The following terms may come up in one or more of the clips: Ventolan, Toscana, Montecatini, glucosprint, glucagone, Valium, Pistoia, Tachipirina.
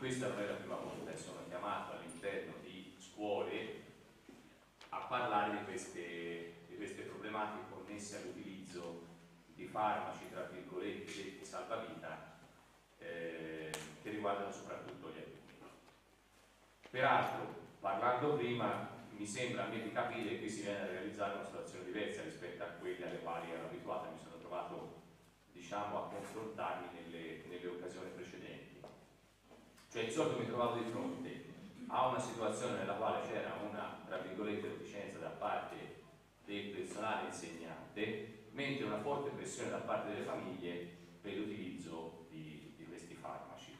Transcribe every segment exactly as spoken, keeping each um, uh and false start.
questa non è la prima volta che sono chiamato all'interno di scuole a parlare di queste, di queste problematiche connesse all'utilizzo di farmaci, tra virgolette, detti salvavita, eh, che riguardano soprattutto gli adulti. Peraltro, parlando prima, mi sembra a me di capire che qui si viene a realizzare una situazione diversa rispetto a quelle alle quali ero abituato e mi sono trovato, diciamo, a confrontarmi nelle, nelle occasioni precedenti. Cioè, di solito mi trovavo di fronte a una situazione nella quale c'era una, tra virgolette, reticenza da parte del personale insegnante, mentre una forte pressione da parte delle famiglie per l'utilizzo di, di questi farmaci.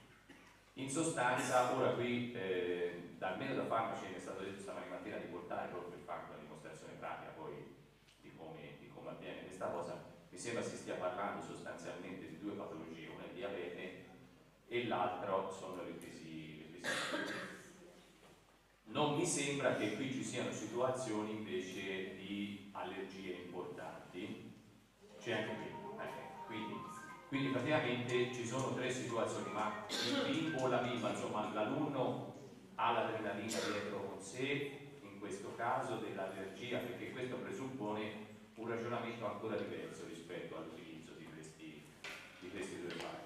In sostanza, ora qui, eh, almeno da farmaci mi è stato detto stamattina mattina di portare proprio il fatto una dimostrazione pratica poi di come, di come avviene questa cosa, mi sembra si stia parlando sostanzialmente di due patologie, una è diabete e l'altra sono le crisi. Non mi sembra che qui ci siano situazioni invece di allergie importanti, c'è anche qui, eh, quindi, quindi praticamente ci sono tre situazioni, ma il bimbo o la bimba, insomma l'alunno ha l'adrenalina dietro con sé, in questo caso dell'allergia, perché questo presuppone un ragionamento ancora diverso rispetto all'utilizzo di questi, di questi due farmaci.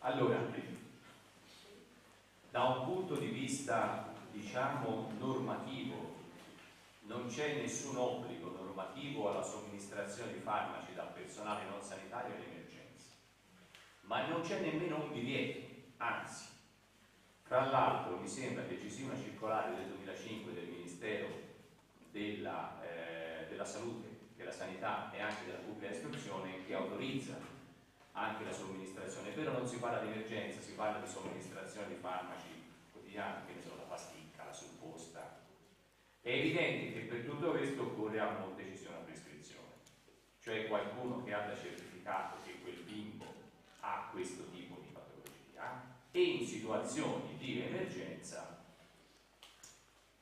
Allora, da un punto di vista, diciamo, normativo, non c'è nessun obbligo normativo alla somministrazione di farmaci da personale non sanitario in emergenza, ma non c'è nemmeno un divieto, anzi, tra l'altro mi sembra che ci sia una circolare del duemilacinque del Ministero della, eh, della Salute, della Sanità e anche della Pubblica Istruzione che autorizza anche la somministrazione, però non si parla di emergenza, si parla di somministrazione di farmaci quotidiani, che ne sono la pasticca, la supposta. È evidente che per tutto questo occorre una decisione a prescrizione, cioè qualcuno che abbia certificato che quel bimbo ha questo tipo di patologia e in situazioni di emergenza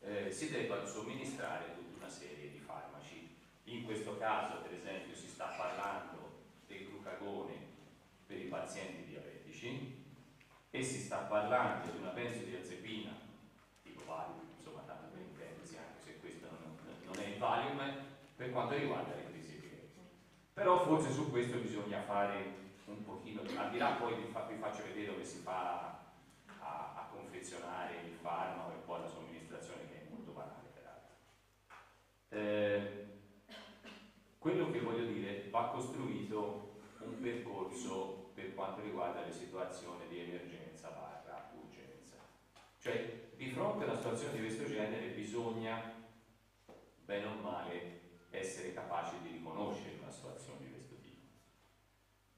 eh, si debbano somministrare tutta una serie di farmaci. In questo caso, per esempio, si sta parlando del glucagone per i pazienti diabetici e si sta parlando di una benzodiazepina tipo Valium, insomma tanto per intendersi, anche se questo non, non è il Valium per quanto riguarda le crisi epiletiche. Però forse su questo bisogna fare un pochino, al di là poi vi, fa, vi faccio vedere dove si fa a, a confezionare il farmaco e poi la somministrazione, che è molto banale peraltro. Eh, quello che voglio dire, va costruito un percorso per quanto riguarda le situazioni di emergenza barra urgenza. Cioè, di fronte a una situazione di questo genere bisogna, bene o male, essere capaci di riconoscere una situazione di questo tipo.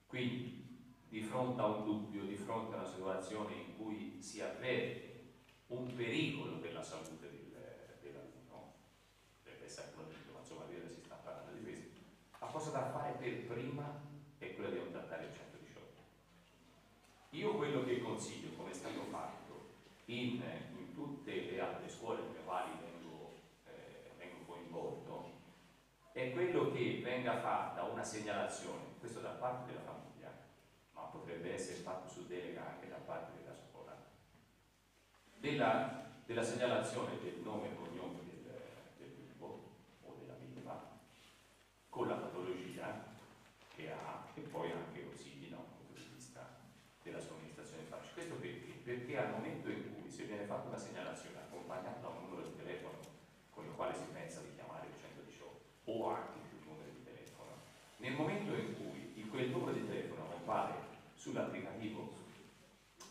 Quindi, di fronte a un dubbio, di fronte a una situazione in cui si avverte un pericolo per la salute dell'alunno, deve essere quello che, ma insomma, si sta parlando di questo, la cosa da fare per prima è quella di contattare il centodiciotto. Io quello che consiglio, come è stato fatto in, in tutte le altre scuole nelle quali vengo, eh, vengo coinvolto, è quello che venga fatta una segnalazione, questo da parte della famiglia, ma potrebbe essere fatto su delega anche da parte della scuola, della, della segnalazione del nome e cognome del, del bimbo o della bimba con la patologia che ha, e poi anche consigli da un punto di vista della somministrazione di farmaci. Questo perché? Perché al momento in cui se viene fatta una segnalazione accompagnata da un numero di telefono con il quale si pensa di chiamare il centodiciotto o anche più numeri di telefono, nel momento in cui in quel numero di telefono compare sull'applicativo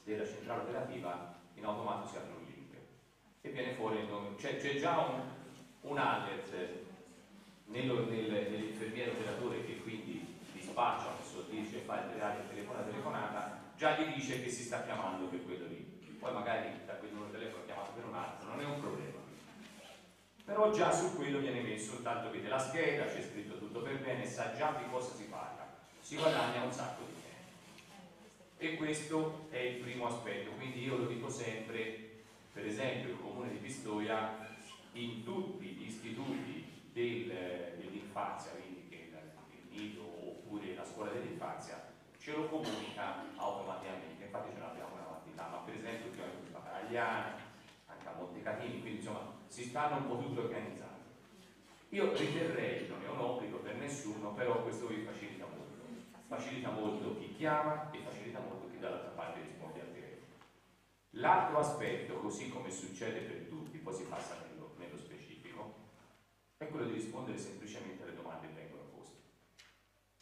della centrale operativa, in automatico si apre un link e viene fuori il nome, c'è cioè, già un, un alert nel, nel, nell'infermiere operatore che quindi dispaccia, che soddisce e fa il telefono, telefonata, già gli dice che si sta chiamando per quello lì. Poi magari da quel numero di telefono è chiamato per un altro, non è un problema. Però già su quello viene messo, tanto che nella scheda c'è scritto tutto per bene, sa già di cosa si parla, si guadagna un sacco di tempo. E questo è il primo aspetto, quindi io lo dico sempre, per esempio il comune di Pistoia, in tutti gli istituti del, dell'infanzia, quindi che oppure la scuola dell'infanzia, ce lo comunica automaticamente, infatti ce l'abbiamo una volta. italiane, anche a Montecatini, quindi insomma si stanno un po' tutti organizzando. Io riterrei, non è un obbligo per nessuno, però questo vi facilita molto. Facilita molto chi chiama e facilita molto chi dall'altra parte risponde al telefono. L'altro aspetto, così come succede per tutti, poi si passa nello, nello specifico, è quello di rispondere semplicemente alle domande che vengono poste.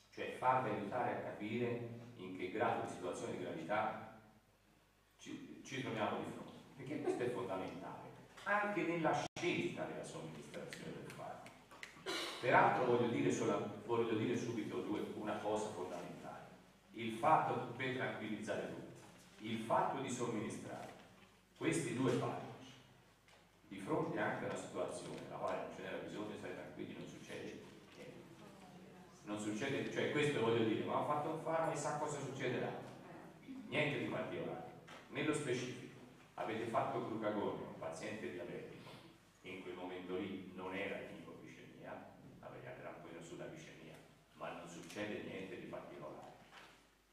Cioè farvi aiutare a capire in che grado di situazione di gravità ci, ci troviamo di fronte. Perché questo è fondamentale, anche nella scelta della somministrazione del farmaco. Peraltro voglio dire, solo, voglio dire subito due, una cosa fondamentale, il fatto, per tranquillizzare tutti, il fatto di somministrare questi due farmaci di fronte anche a una situazione nella quale non ce n'era bisogno, stare tranquilli, non succede niente. Non succede, cioè questo voglio dire, ma ho fatto un farmaco e sa cosa succederà, niente di particolare. Nello specifico, avete fatto il glucagone a un paziente diabetico, in quel momento lì non era ipoglicemia, aveva tranquillo sulla glicemia, ma non succede niente di particolare.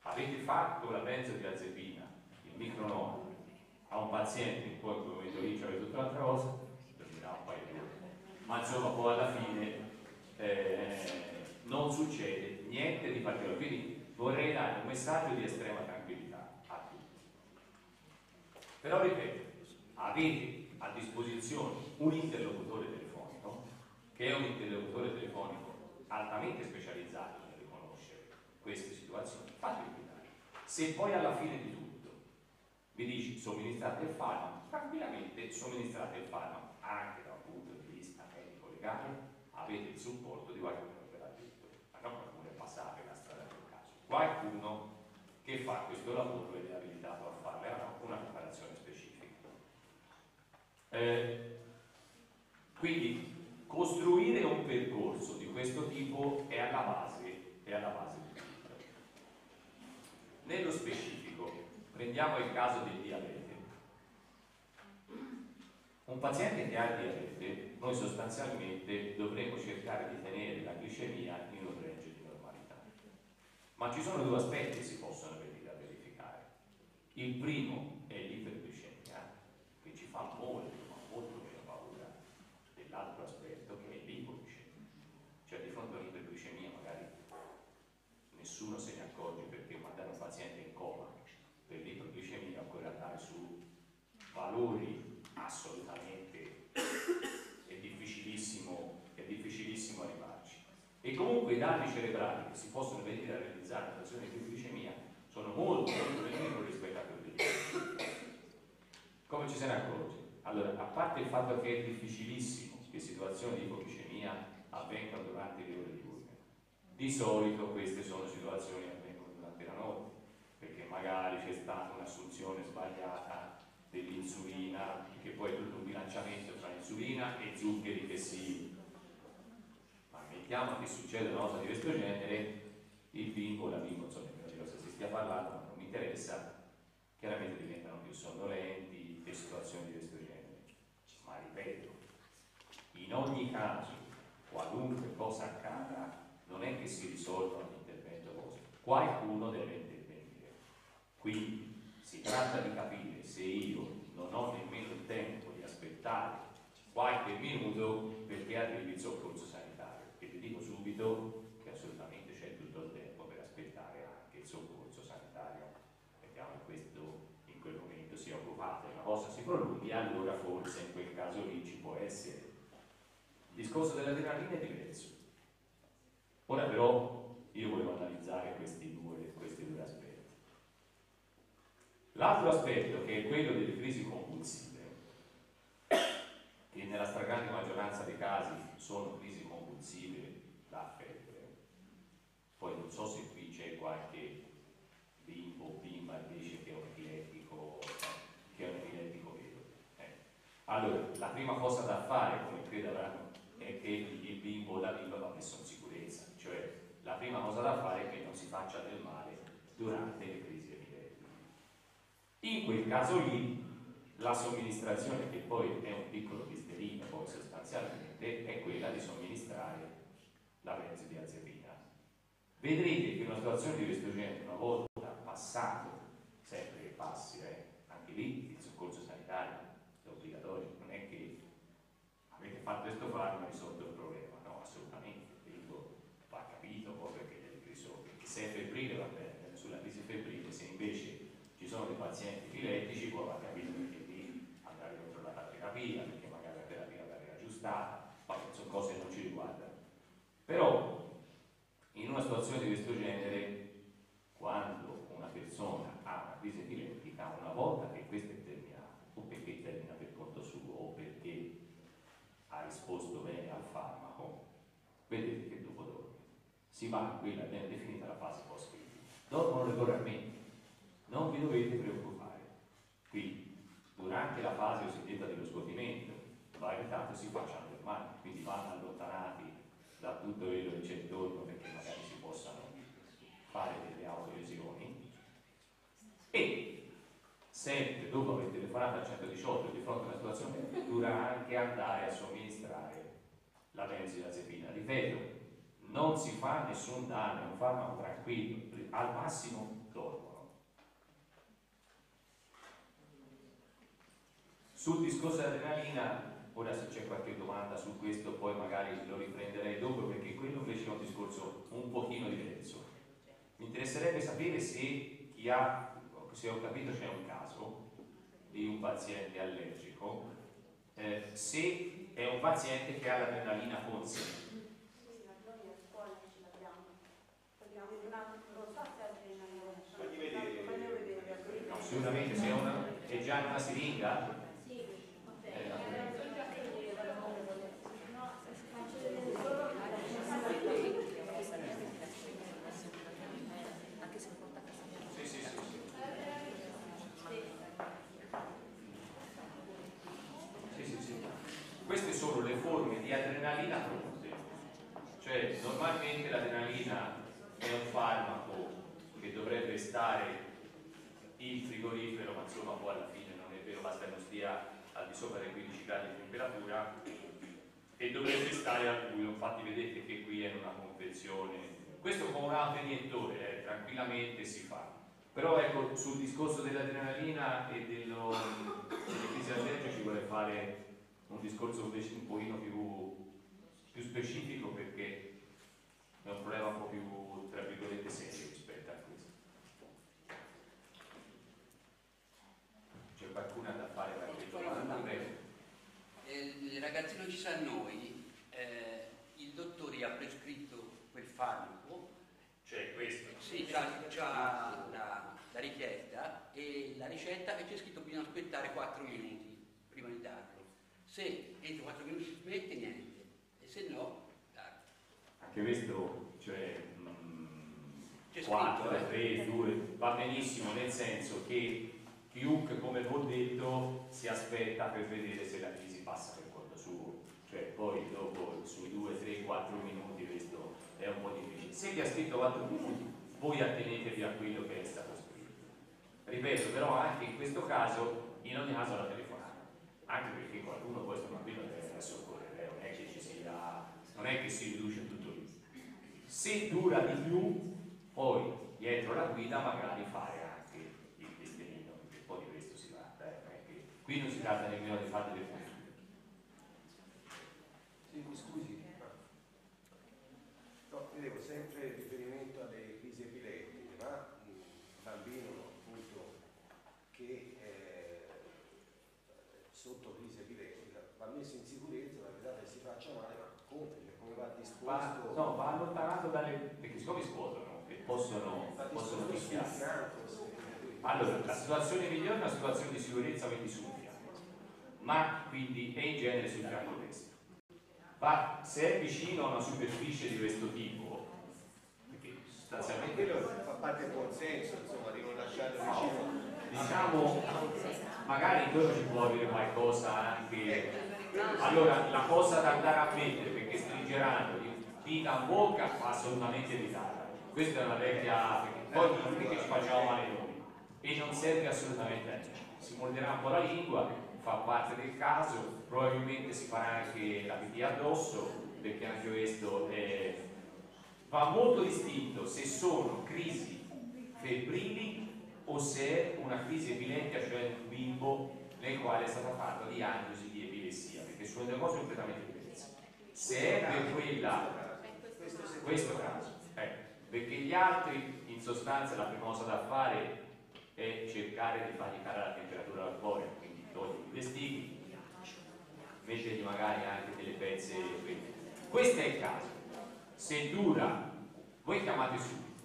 Avete fatto la benzodiazepina, il micronodo, a un paziente in cui in quel momento lì c'era tutta un'altra cosa, dormirà un paio di ore, ma insomma poi alla fine eh, non succede niente di particolare. Quindi vorrei dare un messaggio di estrema tranquillità a tutti. Però ripeto, avete a disposizione un interlocutore telefonico, che è un interlocutore telefonico altamente specializzato nel riconoscere queste situazioni. Fatevi guidare. Se poi alla fine di tutto vi dici somministrate il farmaco, tranquillamente somministrate il farmaco, anche da un punto di vista medico-legale avete il supporto di qualcuno che l'ha detto, ma non qualcuno è passato la strada del caso, qualcuno che fa questo lavoro ed è abilitato a farlo, è una preparazione specifica. Eh, quindi costruire un percorso di questo tipo è alla base, è alla base di tutto. Nello specifico prendiamo il caso del diabete. Un paziente che ha il diabete, noi sostanzialmente dovremo cercare di tenere la glicemia in un range di normalità, ma ci sono due aspetti che si possono venire a verificare. Il primo è l'iperglicemia, che ci fa molto, ma molto meno paura dell'altro aspetto, che è l'ipoglicemia. Cioè di fronte all'iperglicemia magari nessuno se ne accorge, perché mandare un paziente in coma per l'iperglicemia occorre andare su valori assolutamente è difficilissimo, è difficilissimo arrivarci. E comunque i danni cerebrali che si possono venire a realizzare in situazione di ipoglicemia sono molto meno rispetto a quelli di. Come ci se ne accorge? Allora, a parte il fatto che è difficilissimo che situazioni di ipoglicemia avvengano durante le ore diurne, di solito queste sono situazioni che avvengono durante la notte, perché magari c'è stata un'assunzione sbagliata dell'insulina, che poi è tutto un bilanciamento tra insulina e zuccheri che si... Ma mettiamo che succede una cosa di questo genere, il bimbo o la bimbo, non so nemmeno di cosa si stia parlando, ma non mi interessa, chiaramente diventano più sonnolenti e situazioni di questo genere. Ma ripeto, in ogni caso, qualunque cosa accada, non è che si risolva l'intervento vostro, qualcuno deve intervenire. Quindi si tratta di capire se io non ho nemmeno il tempo di aspettare qualche minuto perché arrivi il soccorso sanitario, e vi dico subito che assolutamente c'è tutto il tempo per aspettare anche il soccorso sanitario. In, questo, in quel momento si è occupata e la cosa si prolunghi, allora forse in quel caso lì ci può essere. Il discorso dell'adrenalina è diverso. Ora però io volevo analizzare questi due, questi due aspetti. L'altro aspetto, che è quello delle crisi convulsive, che nella stragrande maggioranza dei casi sono crisi convulsive da febbre. Poi non so se qui c'è qualche bimbo, bimba invece che è un epilettico, che è un epilettico vero. Eh. Allora, la prima cosa da fare, come credo avranno, è che il bimbo o la bimba va messo in sicurezza, cioè la prima cosa da fare è che non si faccia del male durante le crisi epilettiche. In quel caso lì, la somministrazione, che poi è un piccolo pisterino, poi sostanzialmente, è quella di somministrare la benzodiazepina. Vedrete che una situazione di questo genere, una volta passato, sempre che passi, eh, anche lì il soccorso sanitario ma una volta che questo è terminato, o perché termina per conto suo o perché ha risposto bene al farmaco, vedete che dopo dorme. Si va a quella che viene definita la fase post-critica. Dormono regolarmente, non vi dovete preoccupare. Quindi, durante la fase cosiddetta dello scuotimento, va evitato si facciano dormire, quindi vanno allontanati da tutto quello che c'è intorno perché magari si possano fare delle autolesioni. E sempre dopo aver telefonato al centodiciotto di fronte a una situazione di apertura, anche andare a somministrare la benzodiazepina. Ripeto, non si fa nessun danno, è un farmaco tranquillo, al massimo dormono. Sul discorso dell'adrenalina, ora se c'è qualche domanda su questo poi magari lo riprenderei dopo, perché quello invece è un discorso un pochino diverso. Mi interesserebbe sapere se chi ha, se ho capito c'è un caso di un paziente allergico, eh, se è un paziente che ha l'adrenalina con sé. Assolutamente, se è, una, è già in una siringa? Sì, eh, anche se porta a casa mia. Sì, sì, sì, sì. Sì, sì. Queste sono le forme di adrenalina pronte. Cioè, normalmente l'adrenalina è un farmaco che dovrebbe stare in frigorifero, ma insomma poi alla fine non è vero, basta che non stia al di sopra dei quindici gradi di temperatura, e dovrebbe stare al buio. Infatti vedete che qui è in una confezione, questo con un autoiniettore eh, tranquillamente si fa. Però ecco, sul discorso dell'adrenalina e dello, delle crisi allergiche ci vuole fare un discorso invece un pochino più, più specifico, perché è un problema un po' più, tra virgolette, serio rispetto a questo. C'è qualcuna da fare qualche domanda? Eh, il ragazzino ci sa noi, eh, il dottore ha prescritto quel farmaco, cioè questo? Sì, c'ha la, la richiesta e la ricetta, e c'è scritto bisogna aspettare quattro minuti prima di darlo. Se entro quattro minuti si smette, niente, e se no, darlo. Anche questo, cioè, mh, quattro, tre, due, va benissimo, nel senso che chiunque, come vi ho detto, si aspetta per vedere se la crisi passa per conto suo, cioè poi dopo sui due, tre, quattro minuti questo è un po' difficile. Se vi ha scritto quattro minuti, voi attenetevi a quello che è stato scritto. Ripeto, però anche in questo caso, in ogni caso la telefonata, anche perché qualcuno poi sta bambino deve fare soccorrere, non è che ci sia, non è che si riduce tutto lì. Se dura di più, poi dietro la guida magari fare anche il testimone. Di questo si tratta, eh? Qui non si tratta nemmeno di fare delle cose. Sì, mi scusi, ma no, vedevo sempre riferimento alle crisi epilettiche, ma un bambino appunto che eh, sotto crisi epilettica va messo in sicurezza, la verità che si faccia male, ma come, cioè, come va disposto? Va, no, va allontanato dalle, perché siccome scuotono e possono rischiare. Allora, la situazione migliore è una situazione di sicurezza, quindi sul fianco, ma quindi è in genere sul fianco destro. Ma se è vicino a una superficie di questo tipo, perché sostanzialmente quello fa parte del consenso, insomma, di non lasciarlo no, vicino. Diciamo, magari intorno ci può avere qualcosa anche. Allora, la cosa da andare a mettere, perché stringeranno di dita a bocca, va assolutamente evitata. Questa è una vecchia. Poi non è che ci facciamo male noi. E non serve assolutamente a niente, si morderà un po' la lingua, fa parte del caso, probabilmente si farà anche la pipì addosso, perché anche questo è... va molto distinto se sono crisi febbrili o se è una crisi epilettica, cioè un bimbo nel quale è stata fatta diagnosi di epilessia, perché sono delle cose completamente diverse. Se è per quella, questo caso, eh, perché gli altri in sostanza la prima cosa da fare è cercare di fargli calare la temperatura corporea, quindi togli i vestiti invece di magari anche delle pezze. Questo è il caso. Se dura, voi chiamate subito,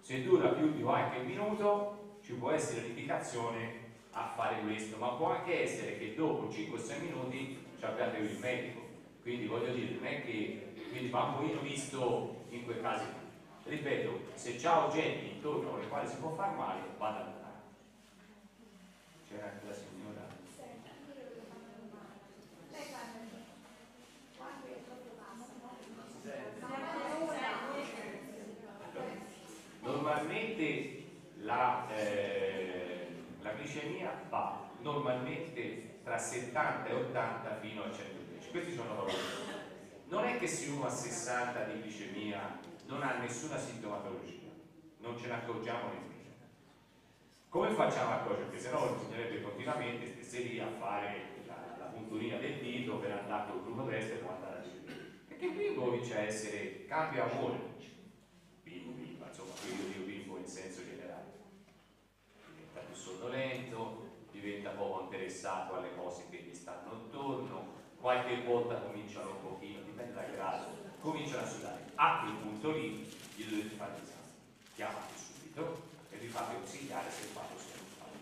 se dura più di qualche minuto ci ci può essere l'indicazione a fare questo, ma può anche essere che dopo cinque o sei minuti ci abbiate il medico, quindi voglio dire, non è che, quindi va un pochino visto in quei casi. Ripeto, se c'è oggetti intorno alle quali si può far male, vada a curare. C'era anche la signora. Senti, io volevo fare una domanda. Lei parla di quando è troppo basso? Normalmente la, eh, la glicemia va normalmente tra settanta e ottanta fino a centodieci. Questi sono valori. Non è che se uno ha sessanta di glicemia non ha nessuna sintomatologia, non ce ne accorgiamo nemmeno. Come facciamo a accorgere? Perché se no bisognerebbe continuamente stesseria a fare la, la punturina del dito per andare col gruppo destro e guardare a giro. Perché qui comincia a essere cambio amore, bimbo, bimba, insomma, quindi io dico bimbo in senso generale. Diventa più sonnolento, diventa poco interessato alle cose che gli stanno intorno, qualche volta cominciano un pochino, dipende dal grado, cominciano a sudare. A quel punto lì gli dovete fare l'esame, chiamate subito e vi fate consigliare se fate o se non fate.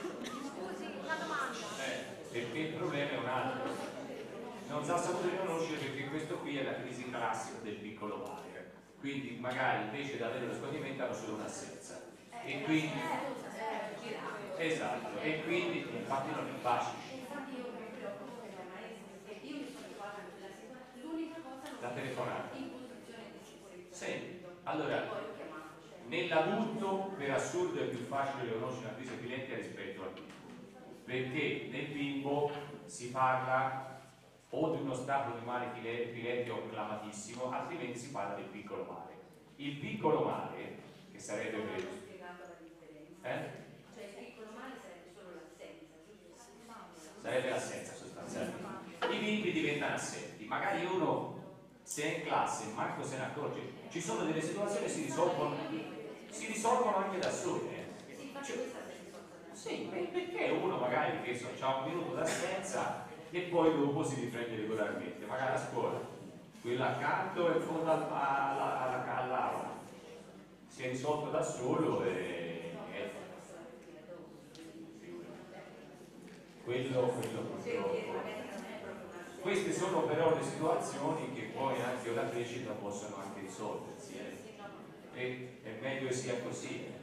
Va bene? Scusi, una domanda. Eh, perché il problema è un altro. Non sa saper riconoscere perché questo qui è la crisi classica del piccolo mare. Quindi magari invece di avere lo scorrimento hanno solo un'assenza e quindi esatto, e quindi infatti non è facile. Infatti io mi preoccupo della maestra, perché io mi sono trovata nella seconda, l'unica cosa non la telefonata in posizione di sicurezza. Senti, allora nell'adulto per assurdo è più facile riconoscere una crisi epilettica rispetto al bimbo, perché nel bimbo si parla o di uno stato di male epilettico clamatissimo, altrimenti si parla del piccolo male. Il piccolo male, che sarebbe... Non ho spiegato la differenza. Eh? Cioè il piccolo male sarebbe solo l'assenza, giusto? Sarebbe l'assenza sostanzialmente. I bimbi diventano assenti, magari uno se è in classe, manco se ne accorge. Ci sono delle situazioni che si risolvono, si risolvono anche da sole. Eh? Cioè, sì, perché uno magari che so, ha un minuto d'assenza e poi dopo si riprende regolarmente, magari a scuola, quella accanto e in fondo all'aula, si è risolto da solo e... e... quello, quello purtroppo. Queste sono però le situazioni che poi anche con la crescita possono anche risolversi, eh? E è meglio che sia così.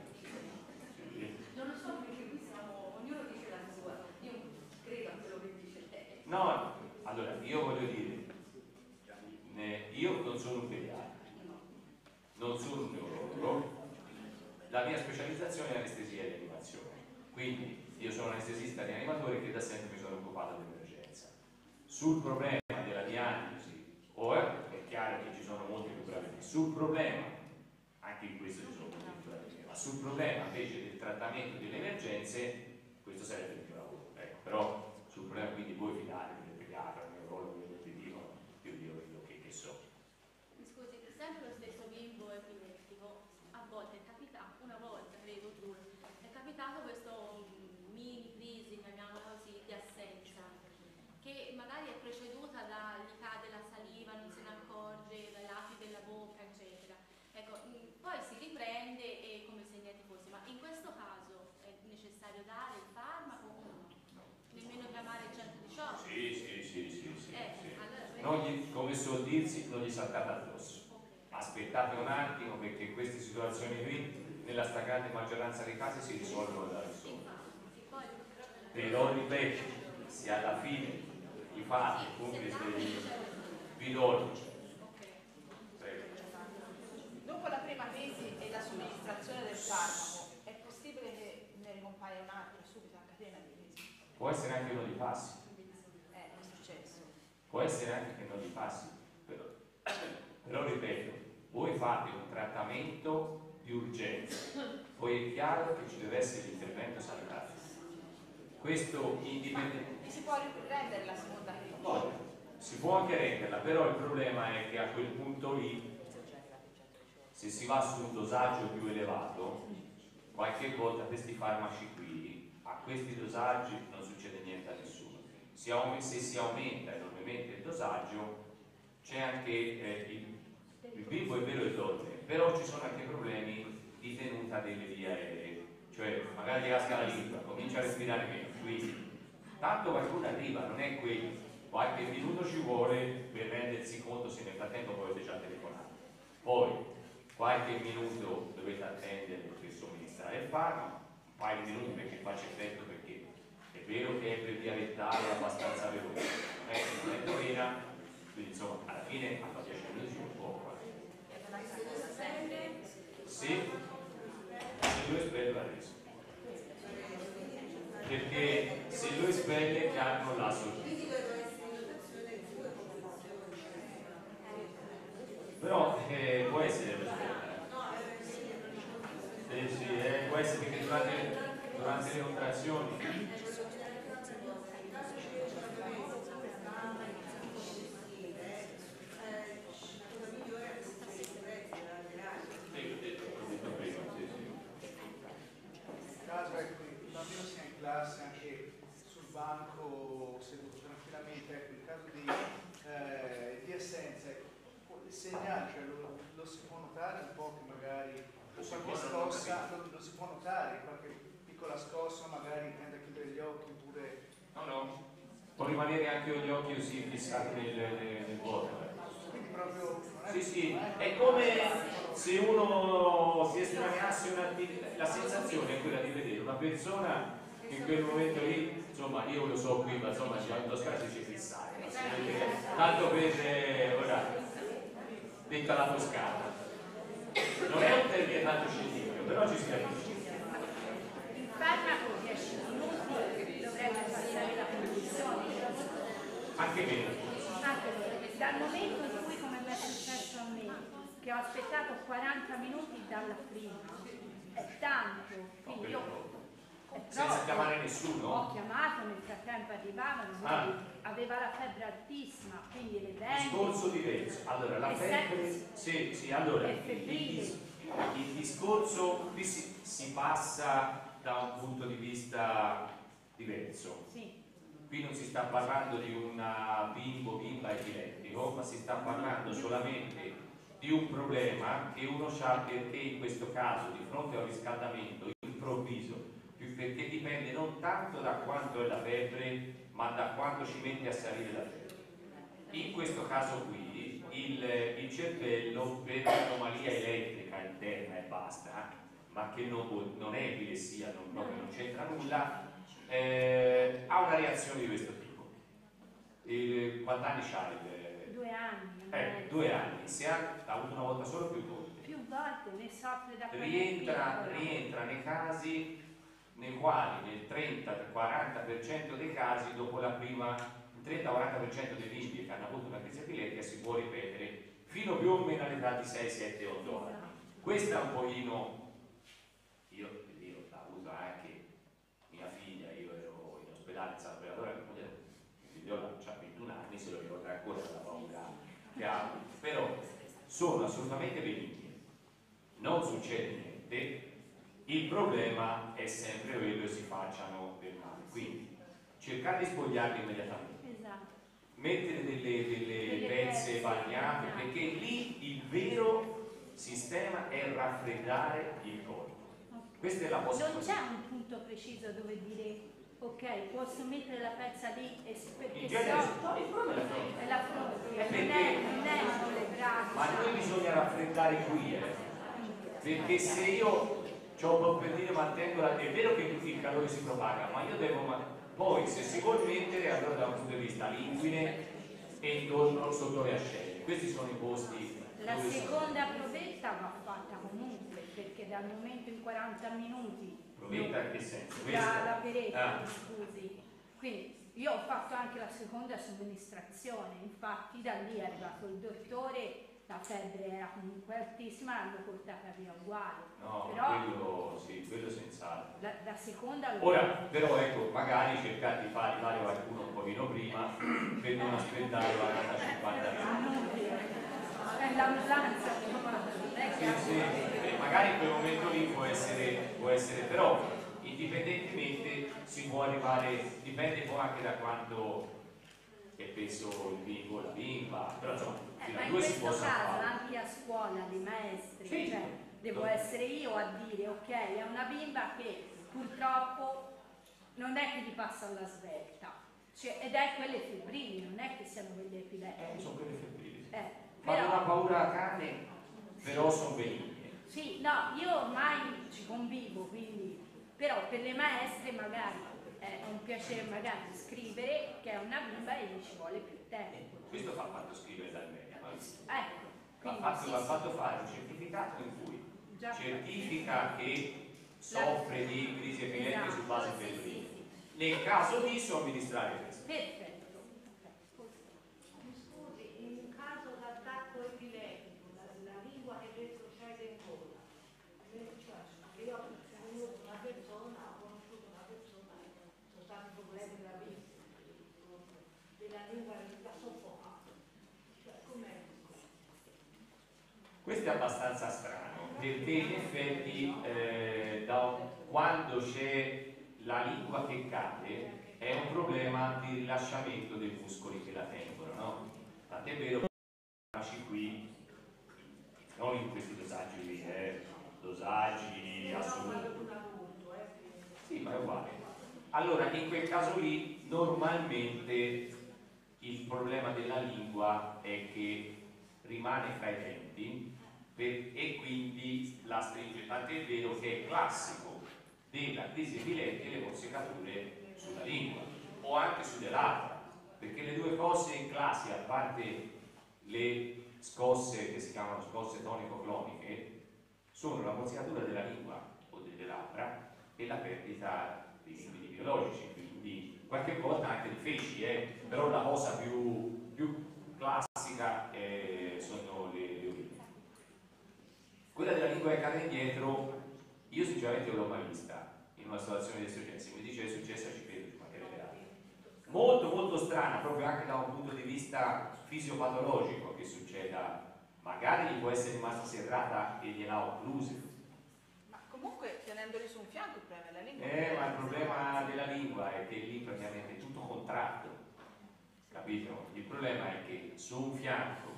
Non lo so perché qui siamo, ognuno dice la sua, io credo a quello che dice. No, allora io voglio dire, io non sono un pediatra, non sono un neurologo, la mia specializzazione è anestesia e rianimazione, quindi io sono un anestesista rianimatore che da sempre mi sono occupato dell'emergenza. Sul problema della diagnosi, ora è chiaro che ci sono molti più problemi, sul problema, anche in questo ci sono molti più problemi, ma sul problema invece del trattamento delle emergenze, questo sarebbe il mio lavoro, ecco, però... sul problema quindi voi fidatevi del pediatra, del neurologo, del pedico, io dico quello che, che so. Scusi, sempre lo stesso bimbo epilettico, a volte è capitato, una volta credo tu, è capitato questo mini crisi, chiamiamola così, di assenza, che magari è preceduta da, gli cade la saliva, non se ne accorge, dai lati della bocca, eccetera. Ecco, poi si riprende e come se niente fosse, ma in questo caso è necessario dare il farmaco o no? Nemmeno chiamare il centodiciotto? Sì, sì, sì, sì, sì, eh, sì. Allora, non gli, come suol dirsi, non gli saltate addosso. Okay. Aspettate un attimo perché queste situazioni qui, nella stragrande maggioranza dei casi, si risolvono da soli. Però ripeto, se alla fine gli fate il punto di esperienza, vi dolce. Dopo la prima crisi e la somministrazione del farmaco, è possibile che ne ricompaia un altro subito a catena di crisi? Può essere anche che non li passi. Eh, è successo. Può essere anche che non li passi. Però, però ripeto, voi fate un trattamento di urgenza, poi è chiaro che ci deve essere l'intervento sanitario. Questo indipendentemente. E si può rendere la seconda crisi? Si può anche renderla, però il problema è che a quel punto lì, se si va su un dosaggio più elevato, qualche volta questi farmaci qui, a questi dosaggi non succede niente a nessuno. se si aumenta enormemente il dosaggio c'è anche eh, il, il bimbo è vero esogeno, però ci sono anche problemi di tenuta delle vie aeree, cioè magari ti casca la lingua, comincia a respirare meno, quindi tanto qualcuno arriva, non è quello, qualche minuto ci vuole per rendersi conto se nel frattempo voi avete già telefonato, poi qualche minuto dovete attendere per somministrare il farmaco, qualche minuto perché faccia effetto, perché è vero che è per via rettale abbastanza veloce, non è che non è dovera, quindi insomma alla fine a dieci minuti ci può fare. Sì, se lui espelle va reso, perché se lui espelle già non la sorpresa. Però eh, può essere eh, sì, eh, può essere perché durante, durante le contrazioni il bambino sia in classe anche sul banco seduto tranquillamente, ecco il caso di, eh, di assenza, ecco. Il segnale, cioè lo, lo si può notare un po' che magari qualche scossa, lo, lo si può notare, qualche piccola scossa, magari tende a chiudere gli occhi oppure... No, no, può rimanere anche gli occhi così fissati nel, nel vuoto. Quindi proprio... Non è sì, sì, è come se uno si estraneasse un'attività, la sensazione è quella di vedere una persona che in quel momento lì, insomma io lo so qui, ma insomma c'è in Toscana si dice fissare, tanto per... Ora, detta la Toscana. Non è un termine tanto scientifico, però ci si capisce. Il farmaco dieci minuti dovrebbe passare la posizione. Anche meno. Dal momento in cui, come mi è successo a me, che ho aspettato quaranta minuti dalla prima, è tanto. Quindi no, io senza chiamare nessuno? Ho chiamato, nel frattempo arrivavano, ah. Aveva la febbre altissima, quindi le denti... Discorso diverso, allora la febbre... Sì, sì, allora il, il, il discorso qui si, si passa da un punto di vista diverso, sì. Qui non si sta parlando di una bimbo, bimba epilettico, ma si sta parlando solamente di un problema che uno ha perché in questo caso di fronte a un riscaldamento improvviso, perché dipende non tanto da quanto è la febbre ma da quanto ci metti a salire la febbre. In questo caso qui il, il cervello per un'anomalia elettrica interna e basta, ma che non, non è epilessia, non, non c'entra nulla, eh, ha una reazione di questo tipo. Eh, quanti anni c'ha? Due anni. Eh, due anni, se ha, ha avuto una volta solo più volte. Più volte ne soffre da rientra, rientra nei casi nei quali nel trenta quaranta per cento dei casi dopo la prima, il trenta quaranta per cento dei bimbi che hanno avuto una crisi epilettica si può ripetere fino più o meno all'età di sei sette otto anni. Questa è un pochino, io l'ho avuto anche mia figlia, io ero in ospedale in San Salvatore, mia figlia ha ventuno anni, se lo ricorda ancora la paura che ha, però sono assolutamente benigni, non succede niente. Il problema è sempre quello che si facciano del male, quindi cercare di spogliarli immediatamente, esatto. Mettere delle, delle, delle pezze bagnate, esatto. Perché lì il vero sistema è raffreddare il corpo, okay. Questa è la possibilità. Non c'è un punto preciso dove dire ok, posso mettere la pezza lì e perché sotto è la fronte, non è le braccia, ma noi bisogna raffreddare qui, eh. Perché se io ciò per dire mantengola, è vero che il calore si propaga, ma io devo, poi se si vuol mettere allora da un punto di vista linguine e intorno sotto le ascelle, questi sono i posti. La seconda sono. Provetta va fatta comunque, perché dal momento in quaranta minuti. Provetta in che senso? Questa? La peretta, ah. Scusi. Quindi io ho fatto anche la seconda somministrazione, infatti da lì è arrivato il dottore. La febbre era comunque altissima, l'hanno portata via uguale. No, però, quello sì, quello senz'altro. La, la seconda... Ora, però ecco, magari cercare di far arrivare qualcuno un pochino prima per non aspettare quaranta cinquanta minuti. È l'ambulanza che non va. Sì, sì, magari in quel momento lì può essere, può essere però indipendentemente si può arrivare, dipende poi anche da quanto è penso il bimbo o la bimba, però insomma fino eh, a due si può fare. Anche a scuola dei maestri, sì, cioè, devo no. essere io a dire ok, è una bimba che purtroppo non è che gli passa alla svelta. Cioè, ed è quelle febbrili, non è che siano quelle epilettiche. Eh, sono quelle febbrili. Eh, però... Ma una paura a cane, sì. Però sono benigni. Sì, no, io ormai ci convivo, quindi... Però per le maestre magari è un piacere magari scrivere che è una bimba e non ci vuole più tempo. Questo fa fatto scrivere dal medico. Ecco. Quindi, va fatto, sì, va fatto sì. fare un certificato in cui Già certifica fatto. che soffre La... di crisi epilettica esatto. su base sì, febbrili. Sì, sì. Nel caso di somministrare questo. Perfetto. Mi scusi, in un caso d'attacco epilettico, la, la lingua che retrocede in gola, cioè io ho conosciuto una persona, ho conosciuto una persona, sono stati problemi della vita, della lingua che la soffocata. Cioè, com'è? Questo è abbastanza strano, perché in effetti eh, da quando c'è la lingua che cade è un problema di rilasciamento dei muscoli che la tengono, no? Tant'è vero che nasci qui, non in questi dosaggi lì, eh, dosaggi assoluti. Sì, ma è uguale. Allora, in quel caso lì, normalmente il problema della lingua è che rimane fra i denti e quindi la stringe, tant'è vero che è classico della crisi epilettica e le corsecature sulla lingua o anche sulle labbra, perché le due cose in classe, a parte le scosse che si chiamano scosse tonico-cloniche, sono la corsecatura della lingua o delle labbra e la perdita dei stimoli biologici, quindi qualche volta anche di feci, eh? Però la cosa più, più classica eh, sono le, le urine. Quella della lingua che cade indietro io sinceramente l'ho mai vista in una situazione di emergenza, mi dice che è successa, ci credo, ci mancherebbe. Molto molto strana, proprio anche da un punto di vista fisiopatologico che succeda, magari gli può essere rimasta serrata e gliela occluse. Ma comunque tenendoli su un fianco il problema della lingua. Eh, ma il problema della lingua è che lì praticamente è tutto contratto, capito? Il problema è che su un fianco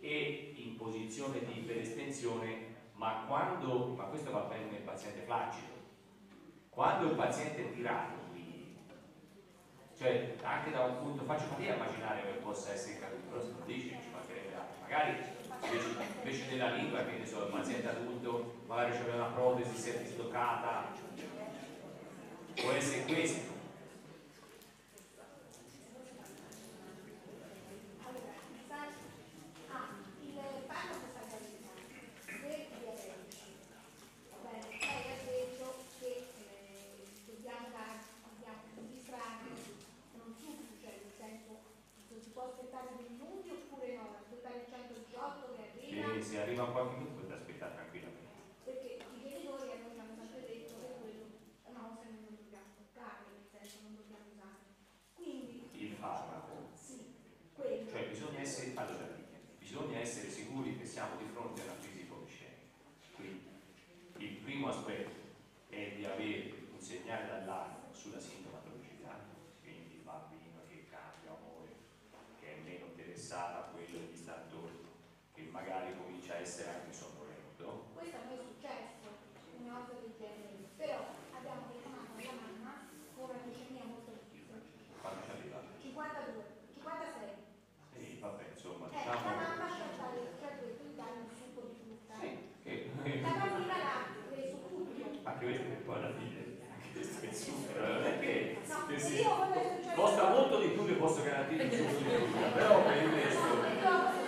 e in posizione di iperestensione. Ma quando, ma questo va bene nel paziente flaccido, quando il paziente è tirato, quindi, cioè anche da un punto, faccio fatica a immaginare che possa essere caduto, però se non dice ci mancherebbe altro, magari invece, invece della lingua, che ne so, il paziente adulto magari c'aveva una protesi, si è dislocata, può essere questo. Se arriva a qualche minuto potete aspettare tranquillamente. Perché i genitori hanno sempre detto che quello no, se non dobbiamo toccare, nel senso non dobbiamo usare. Quindi il farmaco. Sì, quello. Cioè bisogna essere, allora, bisogna essere sicuri che siamo di fronte a una crisi cosciente. Quindi il primo aspetto è di avere un segnale d'allarme sulla sintomatologia, quindi il bambino che cambia amore, che è meno interessato a quello che gli sta attorno, che magari comincia a essere anche sonnolento. Questo a me è successo una volta del genere, però abbiamo chiamato mia mamma con una glicemia molto difficile. Quando ci arriva? cinquantadue, cinquantasei. Sì, vabbè, insomma, eh, diciamo... La mamma ci ha detto di dare un succo di frutta. Sì, che... La bambina l'ha preso tutto. Ma che vedete che poi alla fine anche questo che supera, non è che... No, che sì. Io voglio... Costa molto di più, le posso garantire il succo di frutta, però per il resto... No, no, no.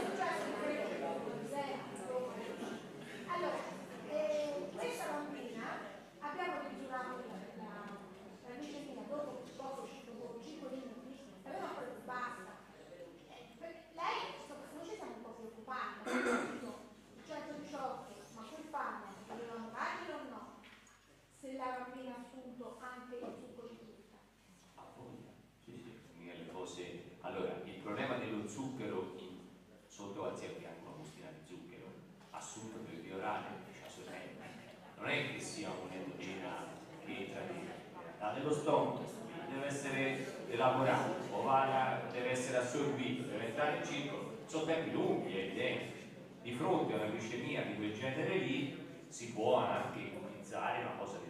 dello stomaco, deve essere elaborato, ovale, deve essere assorbito, deve entrare in circolo. Sono tempi lunghi e evidenti. Di fronte a una glicemia di quel genere lì si può anche ipotizzare una cosa del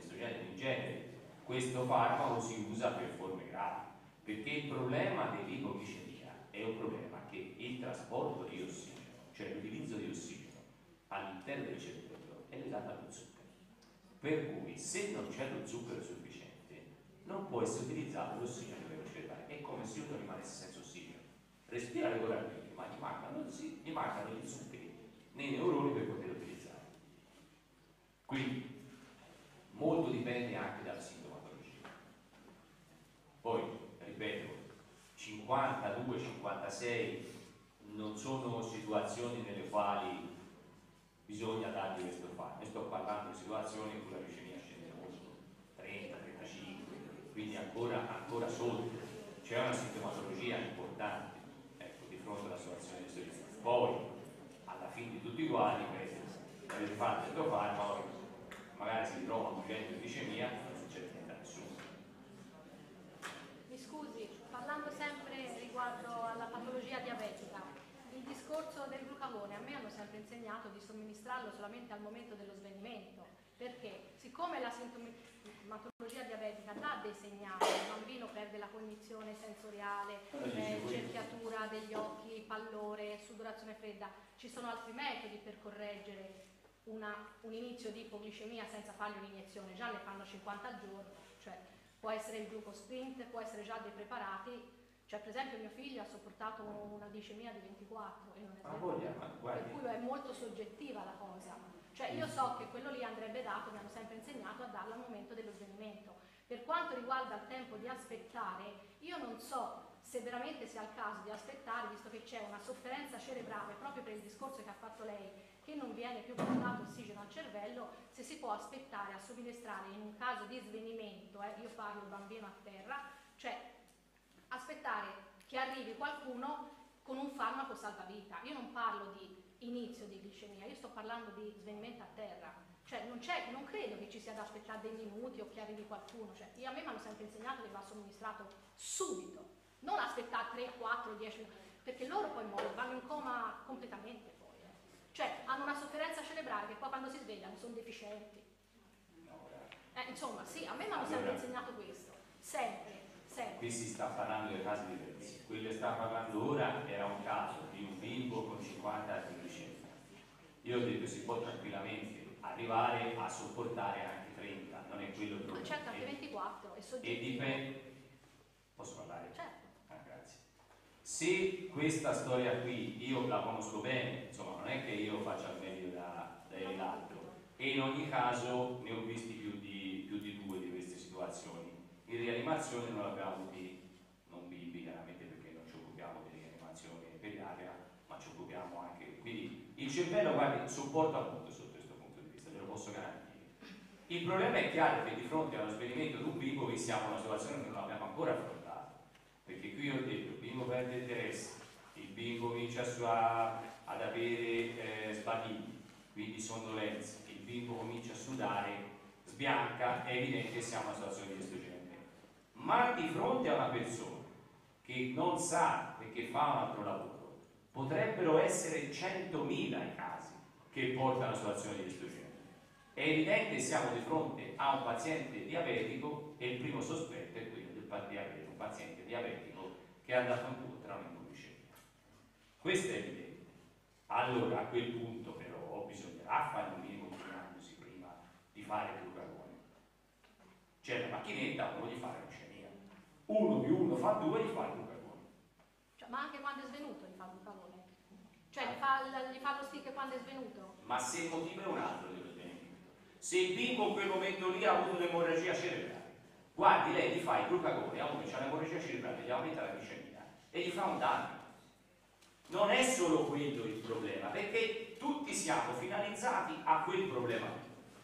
genere. Questo farmaco si usa per forme gravi, perché il problema dell'ipoglicemia è un problema che il trasporto di ossigeno, cioè l'utilizzo di ossigeno all'interno del cervello, è legato allo zucchero. Per cui se non c'è lo zucchero sufficiente non può essere utilizzato l'ossigeno per il cervello. È come se uno rimanesse senza ossigeno. Respira regolarmente, ma gli mancano, sì, gli mancano gli zuccheri nei neuroni per poter utilizzare. Quindi molto dipende anche dalla sintomatologia. Poi, ripeto, cinquantadue cinquantasei non sono situazioni nelle quali bisogna dargli questo farmaco. Sto parlando di situazioni in cui la glicemia scende molto, trenta trentacinque, quindi ancora, ancora sotto. C'è una sintomatologia importante, ecco, di fronte alla situazione di servizio. Poi, alla fine di tutti i guai, se avete fatto il tuo farmaco, magari si trova un genere di glicemia, non succede niente a nessuno. Mi scusi, parlando sempre riguardo alla patologia diabetica, il discorso del glucagone, a me hanno sempre insegnato di somministrarlo solamente al momento dello svenimento, perché siccome la sintomatologia diabetica dà dei segnali, il bambino perde la cognizione sensoriale, eh, cerchiatura degli occhi, pallore, sudorazione fredda, ci sono altri metodi per correggere Una, un inizio di ipoglicemia senza fargli un'iniezione, già ne fanno cinquanta al giorno, cioè può essere il glucosprint, può essere già dei preparati, cioè per esempio mio figlio ha sopportato una glicemia di ventiquattro e non è vero, per cui è molto soggettiva la cosa, cioè io so che quello lì andrebbe dato, mi hanno sempre insegnato a darlo al momento dello svenimento. Per quanto riguarda il tempo di aspettare, io non so se veramente sia il caso di aspettare, visto che c'è una sofferenza cerebrale proprio per il discorso che ha fatto lei, che non viene più portato ossigeno al cervello, se si può aspettare a somministrare in un caso di svenimento, eh, io parlo bambino a terra, cioè aspettare che arrivi qualcuno con un farmaco salvavita. Io non parlo di inizio di glicemia, io sto parlando di svenimento a terra, cioè non, non credo che ci sia da aspettare dei minuti o che arrivi qualcuno, cioè io, a me mi hanno sempre insegnato che va somministrato subito, non aspettare tre, quattro, dieci, perché loro poi muoiono, vanno in coma completamente. Cioè, hanno una sofferenza cerebrale che poi quando si svegliano sono deficienti. Eh, insomma, sì, a me mi hanno sempre insegnato questo. Sempre, sempre. Qui si sta parlando di casi diversi. Quello che sta parlando ora era un caso di un bimbo con cinquanta glicemia. Io ho detto si può tranquillamente arrivare a sopportare anche trenta, non è quello il problema. Ma certo, anche ventiquattro, è soggettivo. E dipende... Posso parlare? Certo. Ah, grazie. Se questa storia qui io la conosco bene, insomma non è che io faccia il meglio da, dell'altro, e in ogni caso ne ho visti più di, più di due di queste situazioni. In rianimazione non abbiamo avuti, non bimbi chiaramente perché non ci occupiamo di rianimazione pediatrica, ma ci occupiamo anche, quindi il cervello, guardi, supporta molto sotto questo punto di vista, ve lo posso garantire. Il problema è chiaro che di fronte allo svenimento di un bimbo che siamo in una situazione che non abbiamo ancora affrontato. Perché qui ho detto, il bimbo perde interesse, il bimbo comincia a, ad avere eh, sbadigli, quindi sonnolenze, il bimbo comincia a sudare, sbianca, è evidente che siamo in una situazione di questo genere. Ma di fronte a una persona che non sa perché fa un altro lavoro, potrebbero essere centomila i casi che portano a una situazione di questo genere. È evidente che siamo di fronte a un paziente diabetico e il primo sospetto è quello del diabete. Paziente diabetico che è andato incontro a un'ipoglicemia. Questo è evidente. Allora a quel punto però bisognerà fare un minimo di prima di fare il glucagone. C'è la macchinetta, uno gli fa la glicemia. Uno più uno fa due, gli fa il glucagone. Cioè, ma anche quando è svenuto gli fa il glucagone? Cioè gli fa, gli fa lo stick quando è svenuto? Ma se il motivo è un altro dello svenimento. Se il bimbo in quel momento lì ha avuto l'emorragia cerebrale, guardi, lei gli fa il glucagone, a uno che ha l'emorragia cerebrale, gli aumenta la glicemia e gli fa un danno. Non è solo quello il problema, perché tutti siamo finalizzati a quel problema,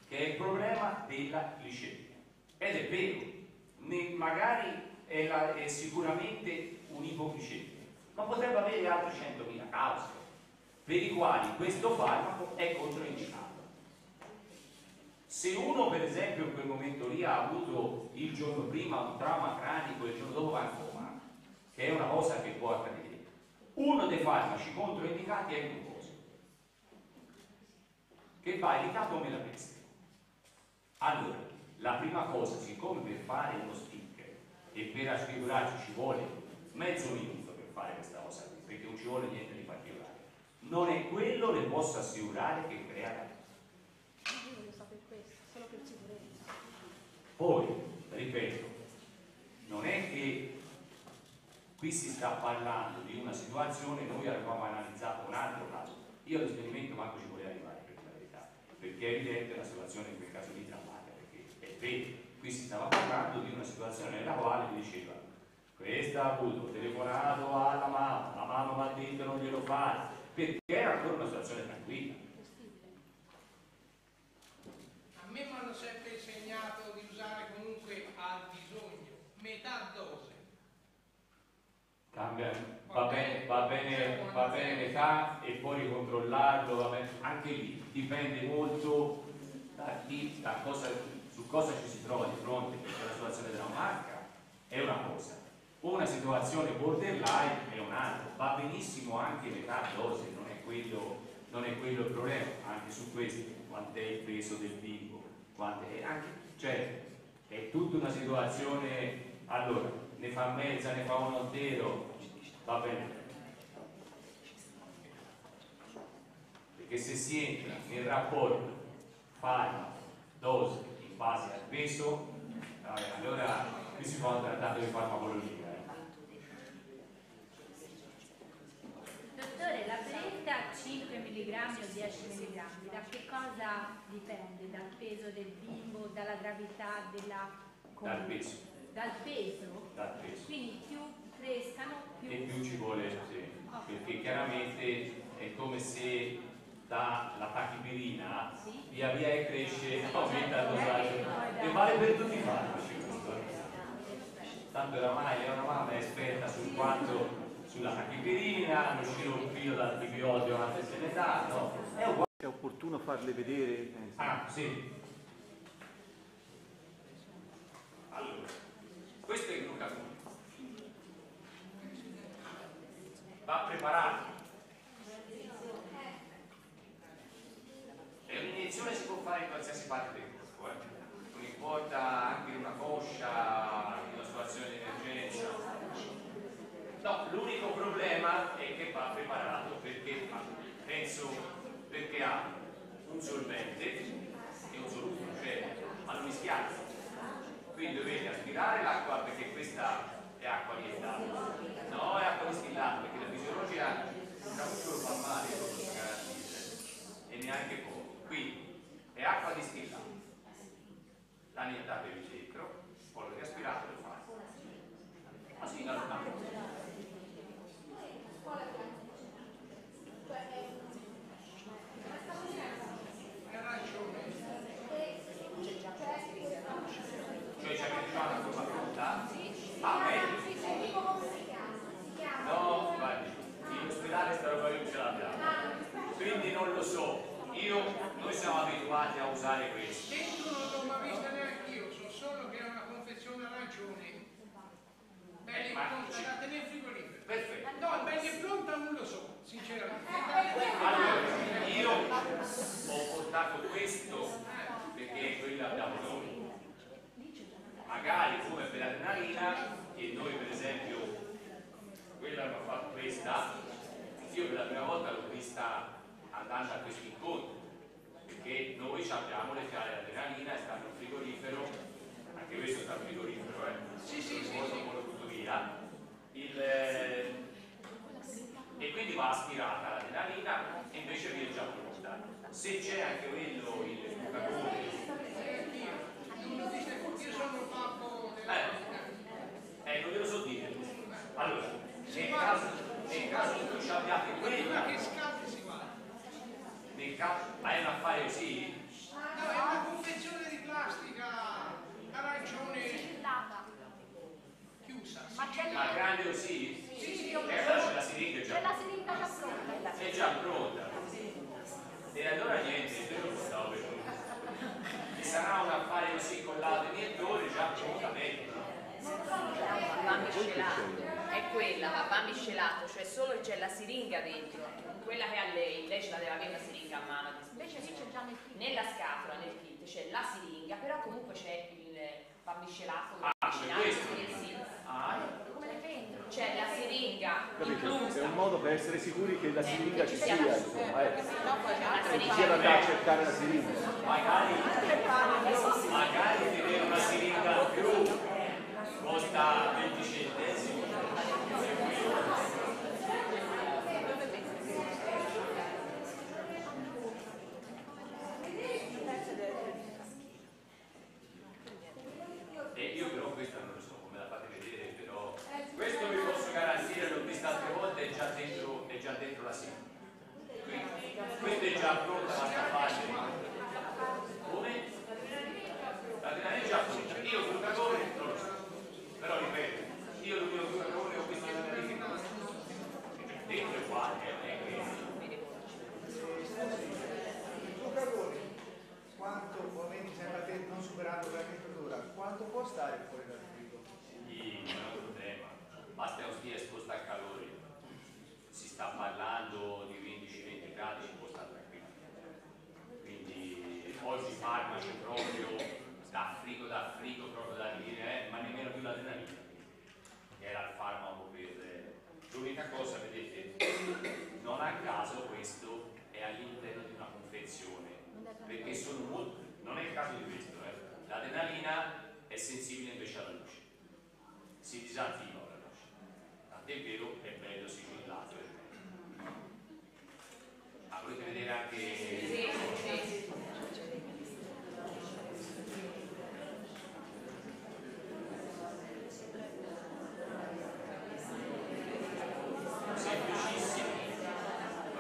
che è il problema della glicemia. Ed è vero, ne, magari è, la, è sicuramente un'ipoglicemia, ma potrebbe avere altre centomila cause per i quali questo farmaco è controindicato. Se uno per esempio in quel momento lì ha avuto il giorno prima un trauma cranico e il giorno dopo va in coma, che è una cosa che può accadere, uno dei farmaci controindicati è il glucosio, che va evitato come la peste. Allora, la prima cosa, siccome per fare uno stick e per assicurarci ci vuole mezzo minuto per fare questa cosa qui, perché non ci vuole niente di particolare, non è quello, le posso assicurare, che crea la peste. Io voglio sapere questo, solo per sicurezza. Poi, ripeto, non è che qui si sta parlando di una situazione, noi avevamo analizzato un altro caso. Io all'esperimento manco ci voglio arrivare, per la verità, perché è evidente la situazione in quel caso lì drammatica, perché è vero, qui si stava parlando di una situazione nella quale mi diceva questa ha avuto telefonato alla mamma, la mamma mi ha detto non glielo fare, perché era ancora una situazione tranquilla. A me mi hanno sempre insegnato di usare comunque al bisogno, metà dose. Cambia, va bene, va bene, va bene metà e poi ricontrollarlo, va bene. Anche lì dipende molto da chi, da cosa, su cosa ci si trova di fronte, perché la situazione della marca è una cosa, una situazione borderline è un'altra, va benissimo anche metà dose, non è quello, non è quello il problema, anche su questo, quant'è il peso del bimbo. Quante, anche, cioè è tutta una situazione, allora ne fa mezza, ne fa uno intero, va bene, perché se si entra nel rapporto farmaco dose in base al peso, allora qui si fa un trattato di farmacologia. Dottore, la bretta cinque milligrammi o dieci milligrammi, da che cosa dipende? Dal peso del bimbo, dalla gravità della... Dal peso. Dal peso? Dal peso. Quindi più crescano, più... E più ci vuole, sì. Okay. Perché chiaramente è come se dalla tachipirina sì. via via e cresce, sì, aumenta il dosaggio. E vale per tutti i farmaci questo. Tanto oramai la mamma è esperta su sì. quanto... sulla tachipirina, hanno sciropio d'antibiotico, una festività, no? È uguale. È opportuno farle vedere? Ah, sì. Allora, questo è il glucagone. Va preparato. E un'iniezione si può fare in qualsiasi parte del corpo, eh? Non importa anche una coscia, in una situazione di emergenza. No, l'unico problema è che va preparato perché, penso, perché ha un solvente e un soluto, cioè hanno mischiato. Quindi dovete aspirare l'acqua perché questa è acqua lievitata. No, è acqua distillata perché la fisiologia non solo fa male, lo posso garantire, e neanche poco. Quindi è acqua distillata. La lievitatevi dentro, poi lo riaspirate e lo fate. Ma sì, la cosa. Cioè ci avete già una forma pronta? Ah, meglio! No, guardi, in ospedale sta roba non ce l'abbiamo, quindi non lo so. Io, noi siamo abituati a usare questo. Dentro non l'ho vista neanche io, so solo che era una confezione arancione. Bene, pronta, da tenere frigorifero. Perfetto. No, bene pronta non lo so, sinceramente. Allora, io ho portato questo perché quello l'abbiamo noi. Magari come per l'adrenalina, che noi per esempio, quella che ha fatto questa, io per la prima volta l'ho vista andando a questo incontro, perché noi abbiamo le fiale di adrenalina, sta nel frigorifero, anche questo sta nel frigorifero, eh? Sì, sì, sì. Il, eh, e quindi va aspirata l'adrenalina e invece viene già pronta. Se c'è anche quello il glucagone, io sono un pappo eh, non ve lo so dire. Allora, nel caso, nel caso in cui ci abbiate quella, che scatti si guarda? Nel caso, ma è un affare così? No, è una confezione di plastica arancione. Chiusa. Ma la grande così? Sì, sì, sì, io eh, allora c'è la siringa già. C'è la siringa già pronta. È già pronta. E allora niente, io non stavo per nulla. Chissà quella, ma va miscelato, cioè solo c'è la siringa dentro, quella che ha lei, lei ce la deve avere la siringa a mano. Invece lì c'è già nel kit. Nella scatola, nel kit, c'è la siringa, però comunque c'è il va miscelato, va ah, miscelato, ah, come le vendono? C'è la siringa inclusa. È un modo per essere sicuri che la siringa eh, ci sia, sia insomma, eh. Se non c'è da cercare la siringa. Magari, magari ti deve una siringa in più, costa venti centesimi. E io però questa non lo so come la fate vedere, però questo vi posso garantire, l'ho vista altre volte, è già dentro, è già dentro la sigla. Questa è già pronta la campagna. Come? La grana è già pronta. Io fruttatore non lo so. Però ripeto, io lo mio fruttatore ho visto dentro di me. Dentro è qua, è questo. Quanto, ovviamente sembra te non superato la temperatura, quanto può stare fuori dal frigo? Sì, non è un problema, basta che sia esposta al calore, si sta parlando di quindici venti gradi, ci può stare tranquillo. Quindi oggi farmaci proprio da frigo, da frigo, proprio da dire, eh, ma nemmeno più l'adrenalina, che era il farmaco per... L'unica cosa, vedete, non a caso questo è all'interno di una confezione, perché sono molto, non è il caso di questo, eh. L'adrenalina è sensibile invece alla luce, si disattiva la luce, tant'è vero è bello sigillato, ma ah, volete vedere anche semplicissimo,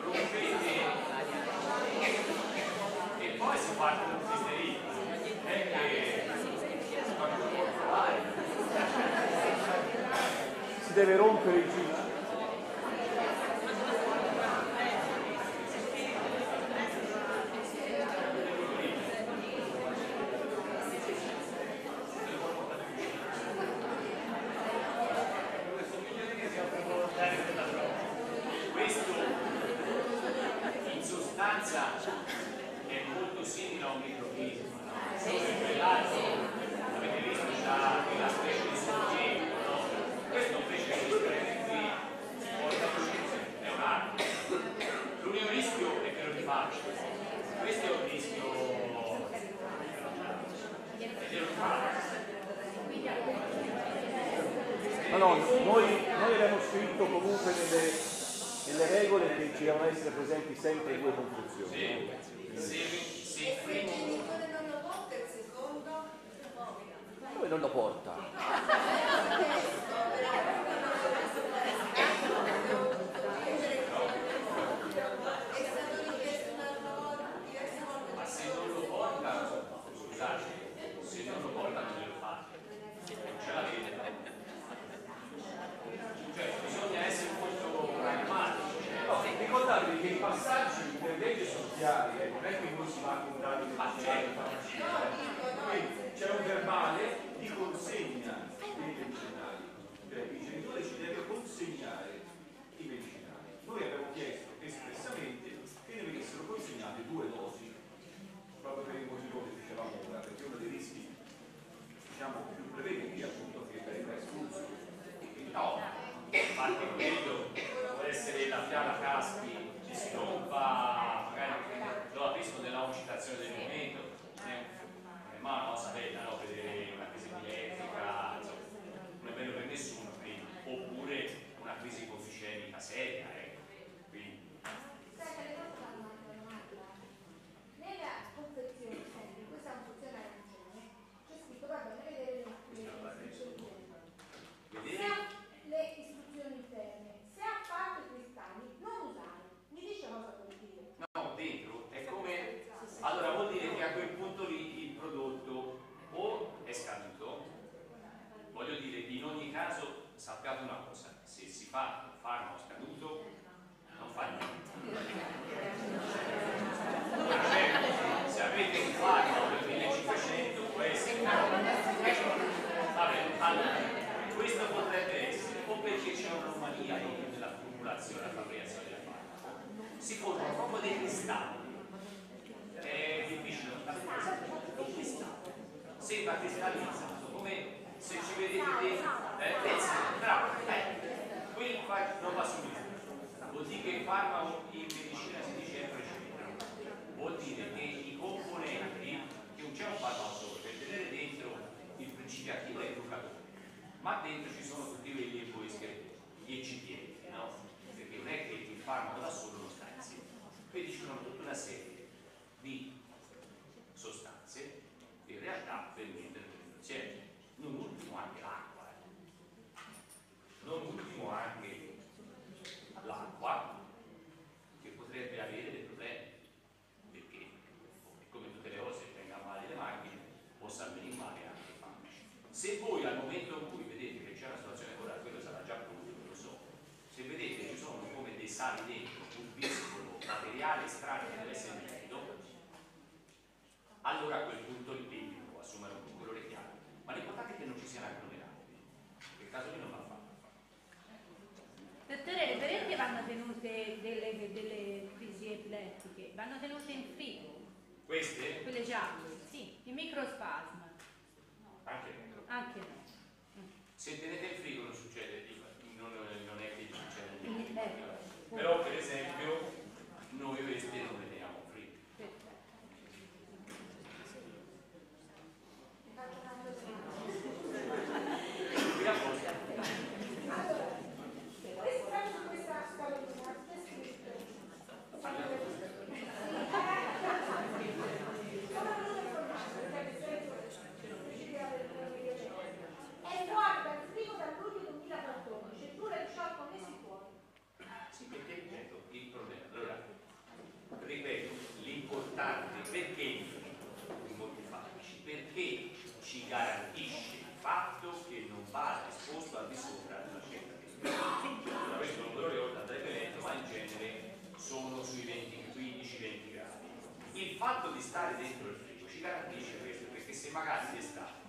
rompete e poi si parte da un misterino, è che si deve rompere il giro. Questo in sostanza è molto simile a un microfilm, no? Avete visto già quella specie di soggetto, no? Questo invece che si prende qui porta coscienza, è un'arte. L'unico rischio è che lo rifaccio, questo è un rischio che lo faccio. Ma no, noi, noi abbiamo scritto comunque nelle, nelle regole che ci devono essere presenti sempre due conclusioni. Sì. Se, se il primo non lo porta, il secondo come non lo porta? Ma se non lo porta, scusate, se non lo porta non glielo fate, non ce l'avete, cioè bisogna essere molto pragmatici. No, ricordatevi che i passaggi per legge sono chiari, eh? Non è che non si va a comprare un passaggio, quindi c'è un verbale di consegna dei medicinali, cioè il genitore ci deve consegnare i medicinali. Noi abbiamo chiesto espressamente che ne venissero consegnate due dosi, proprio per il motivo che dicevamo ora, perché uno dei rischi, diciamo, più preventi appunto che venga espulso. No, infatti quello può essere la fiala caschi, ci si rompa, magari lo capisco della citazione del momento, ma una cosa bella, no? Vedere una crisi epilettica, insomma, non è bello per nessuno, quindi. Oppure una crisi ipofiscemica seria, eh? Quindi. si formano proprio dei cristalli, è difficile da fare, il cristallo sembra cristallizzato, come se ci vedete dentro, eh, bravo, eh, quello non va subito, vuol dire che il farmaco in medicina si dice è precedente, vuol dire che i componenti, che non c'è un farmaco per tenere dentro il principio attivo è il glucatone, ma dentro ci sono tutti quelli che poi scrivono gli eccipienti, no? Perché non è che il farmaco da solo non sta insieme, quindi ci sono tutta una serie di sostanze che in realtà permettono l'insieme, non ultimo anche l'acqua, eh. non ultimo anche l'acqua che potrebbe avere dei problemi, perché come tutte le cose venga male le macchine, possa venire male anche i farmaci. Se voi al momento in cui vedete che c'è una situazione ora, quello sarà già pronto, lo so, se vedete che ci sono come dei sali dentro, un viscolo materiale strano che deve essere liquido, allora a quel punto il pigno può assumere un colore chiaro, ma l'importante è che non ci siano agglomerati, nel caso lì non va fatto. Dottore, le parenti vanno tenute delle, delle crisi epilettiche, vanno tenute in frigo. Queste? Quelle gialle, sì, il microspasma. Anche no. Anche no. Se tenete il frigo non succede, non, non è che succede niente. Eh, Però per esempio noi queste non le teniamo fritte. Perfetto. E guarda il frigo dal luglio duemilaquattordici, eppure diciotto mesi fuori. Sì, perché ripeto il problema. Allora, ripeto, l'importante perché in molti farmaci, perché ci garantisce il fatto che non va esposto al di sopra della scelta. Allora, questo non lo ricordo, andrebbe detto, ma in genere sono sui quindici venti gradi. Il fatto di stare dentro il frigo ci garantisce questo, perché se magari d'estate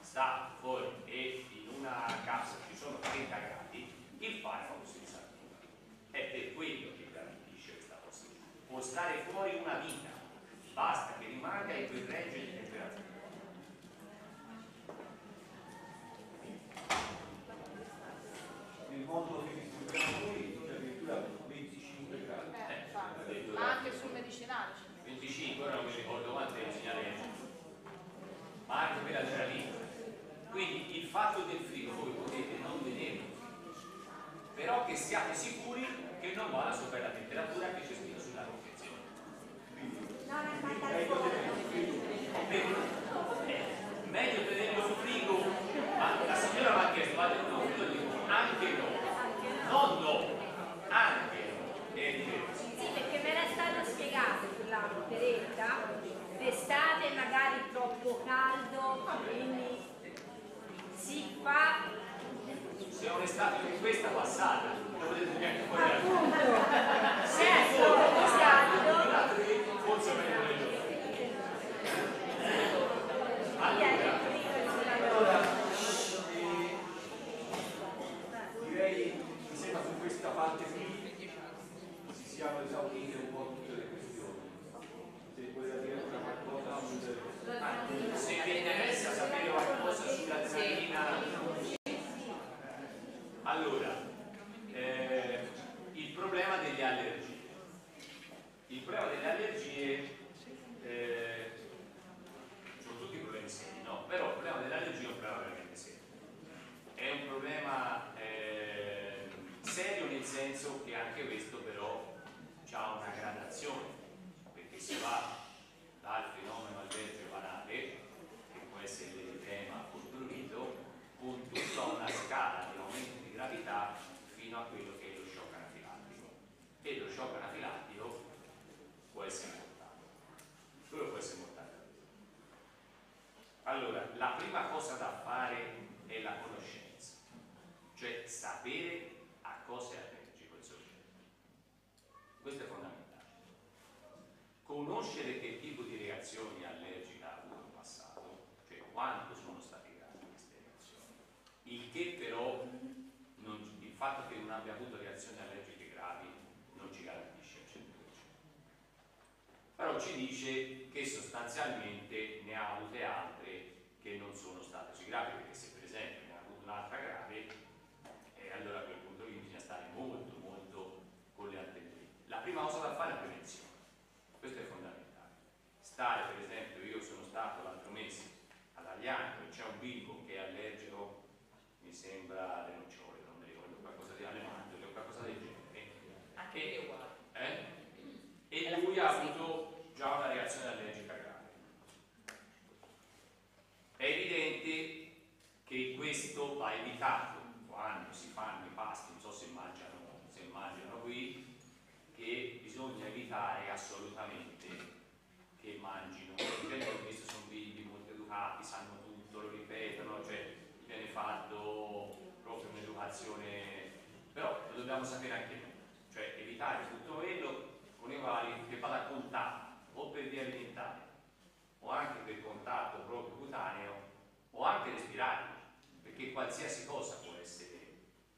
sta fuori e in una capsula ci sono trenta gradi, il farmaco si disattiva. È per quello che garantisce questa possibilità. Può stare fuori una vita, basta che rimanga in quel range di temperatura. Nel mondo che distribuiamo addirittura venticinque gradi. Eh, eh, ma anche sul medicinale. venticinque, ora non mi ricordo quanto è il segnale. Ma anche per la geralina. Quindi il fatto del frigo voi potete non vederlo, però che siate sicuri che non vada sopra la temperatura che c'è scritto sulla confezione. Meglio tenerlo sul frigo, ma la signora mi ha chiesto, vale o no? Io dico anche no, non no, anche no. È diverso. Sì, perché me l'è stato spiegato sulla peretta, d'estate magari troppo caldo, quindi si fa... Se è un'estate come questa passata, non potete neanche fuori la luce. Se è solo caldo, forse è meglio le giorni. Allora, direi mi sembra su questa parte qui si siano esaurite un po' tutte le questioni. Se volete dire qualcosa, se vi interessa sapere qualcosa sulla zerina, allora eh, il problema delle allergie il problema delle allergie eh, sono tutti problemi seri, no? Però il problema delle allergie è un problema veramente serio, è un problema eh, serio nel senso che anche questo però ha una gradazione, che si va dal fenomeno albergio banale, che può essere l'edema costruito, con tutta una scala di aumento di gravità fino a quello che è lo shock anafilattico. E lo shock anafilattico può essere mortale. Quello può essere mortale. Allora, la prima cosa da fare è la conoscenza, cioè sapere a cosa è allergico il soggetto. Questo è fondamentale. Conoscere che tipo di reazioni allergiche ha avuto in passato, cioè quanto sono state gravi queste reazioni, il che però non, il fatto che non abbia avuto reazioni allergiche gravi non ci garantisce il cento per cento. ci dice che sostanzialmente ne ha avute altre che non sono state così gravi, perché se per esempio ne ha avuto un'altra grave, eh, allora a quel punto lì bisogna stare molto molto con le attenzioni. La prima cosa da fare è la prevenzione, questo è fondamentale. Stare, per esempio, io sono stato l'altro mese all'Alianco e c'è un bimbo che è allergico, mi sembra alle nocciole, non mi ricordo, qualcosa di alemante, qualcosa del genere. Anche è uguale. Eh? E lui ha avuto già una reazione allergica grave. È evidente che questo va evitato quando si fanno i pasti, non so se mangiano, se mangiano qui, che bisogna evitare assolutamente che mangino. Ho visto, sono bimbi molto educati, sanno tutto, lo ripetono, cioè viene fatto proprio un'educazione, però lo dobbiamo sapere anche noi, cioè evitare tutto quello con i vari che vada a contatto o per via alimentare o anche per contatto proprio cutaneo o anche respirare, perché qualsiasi cosa può essere,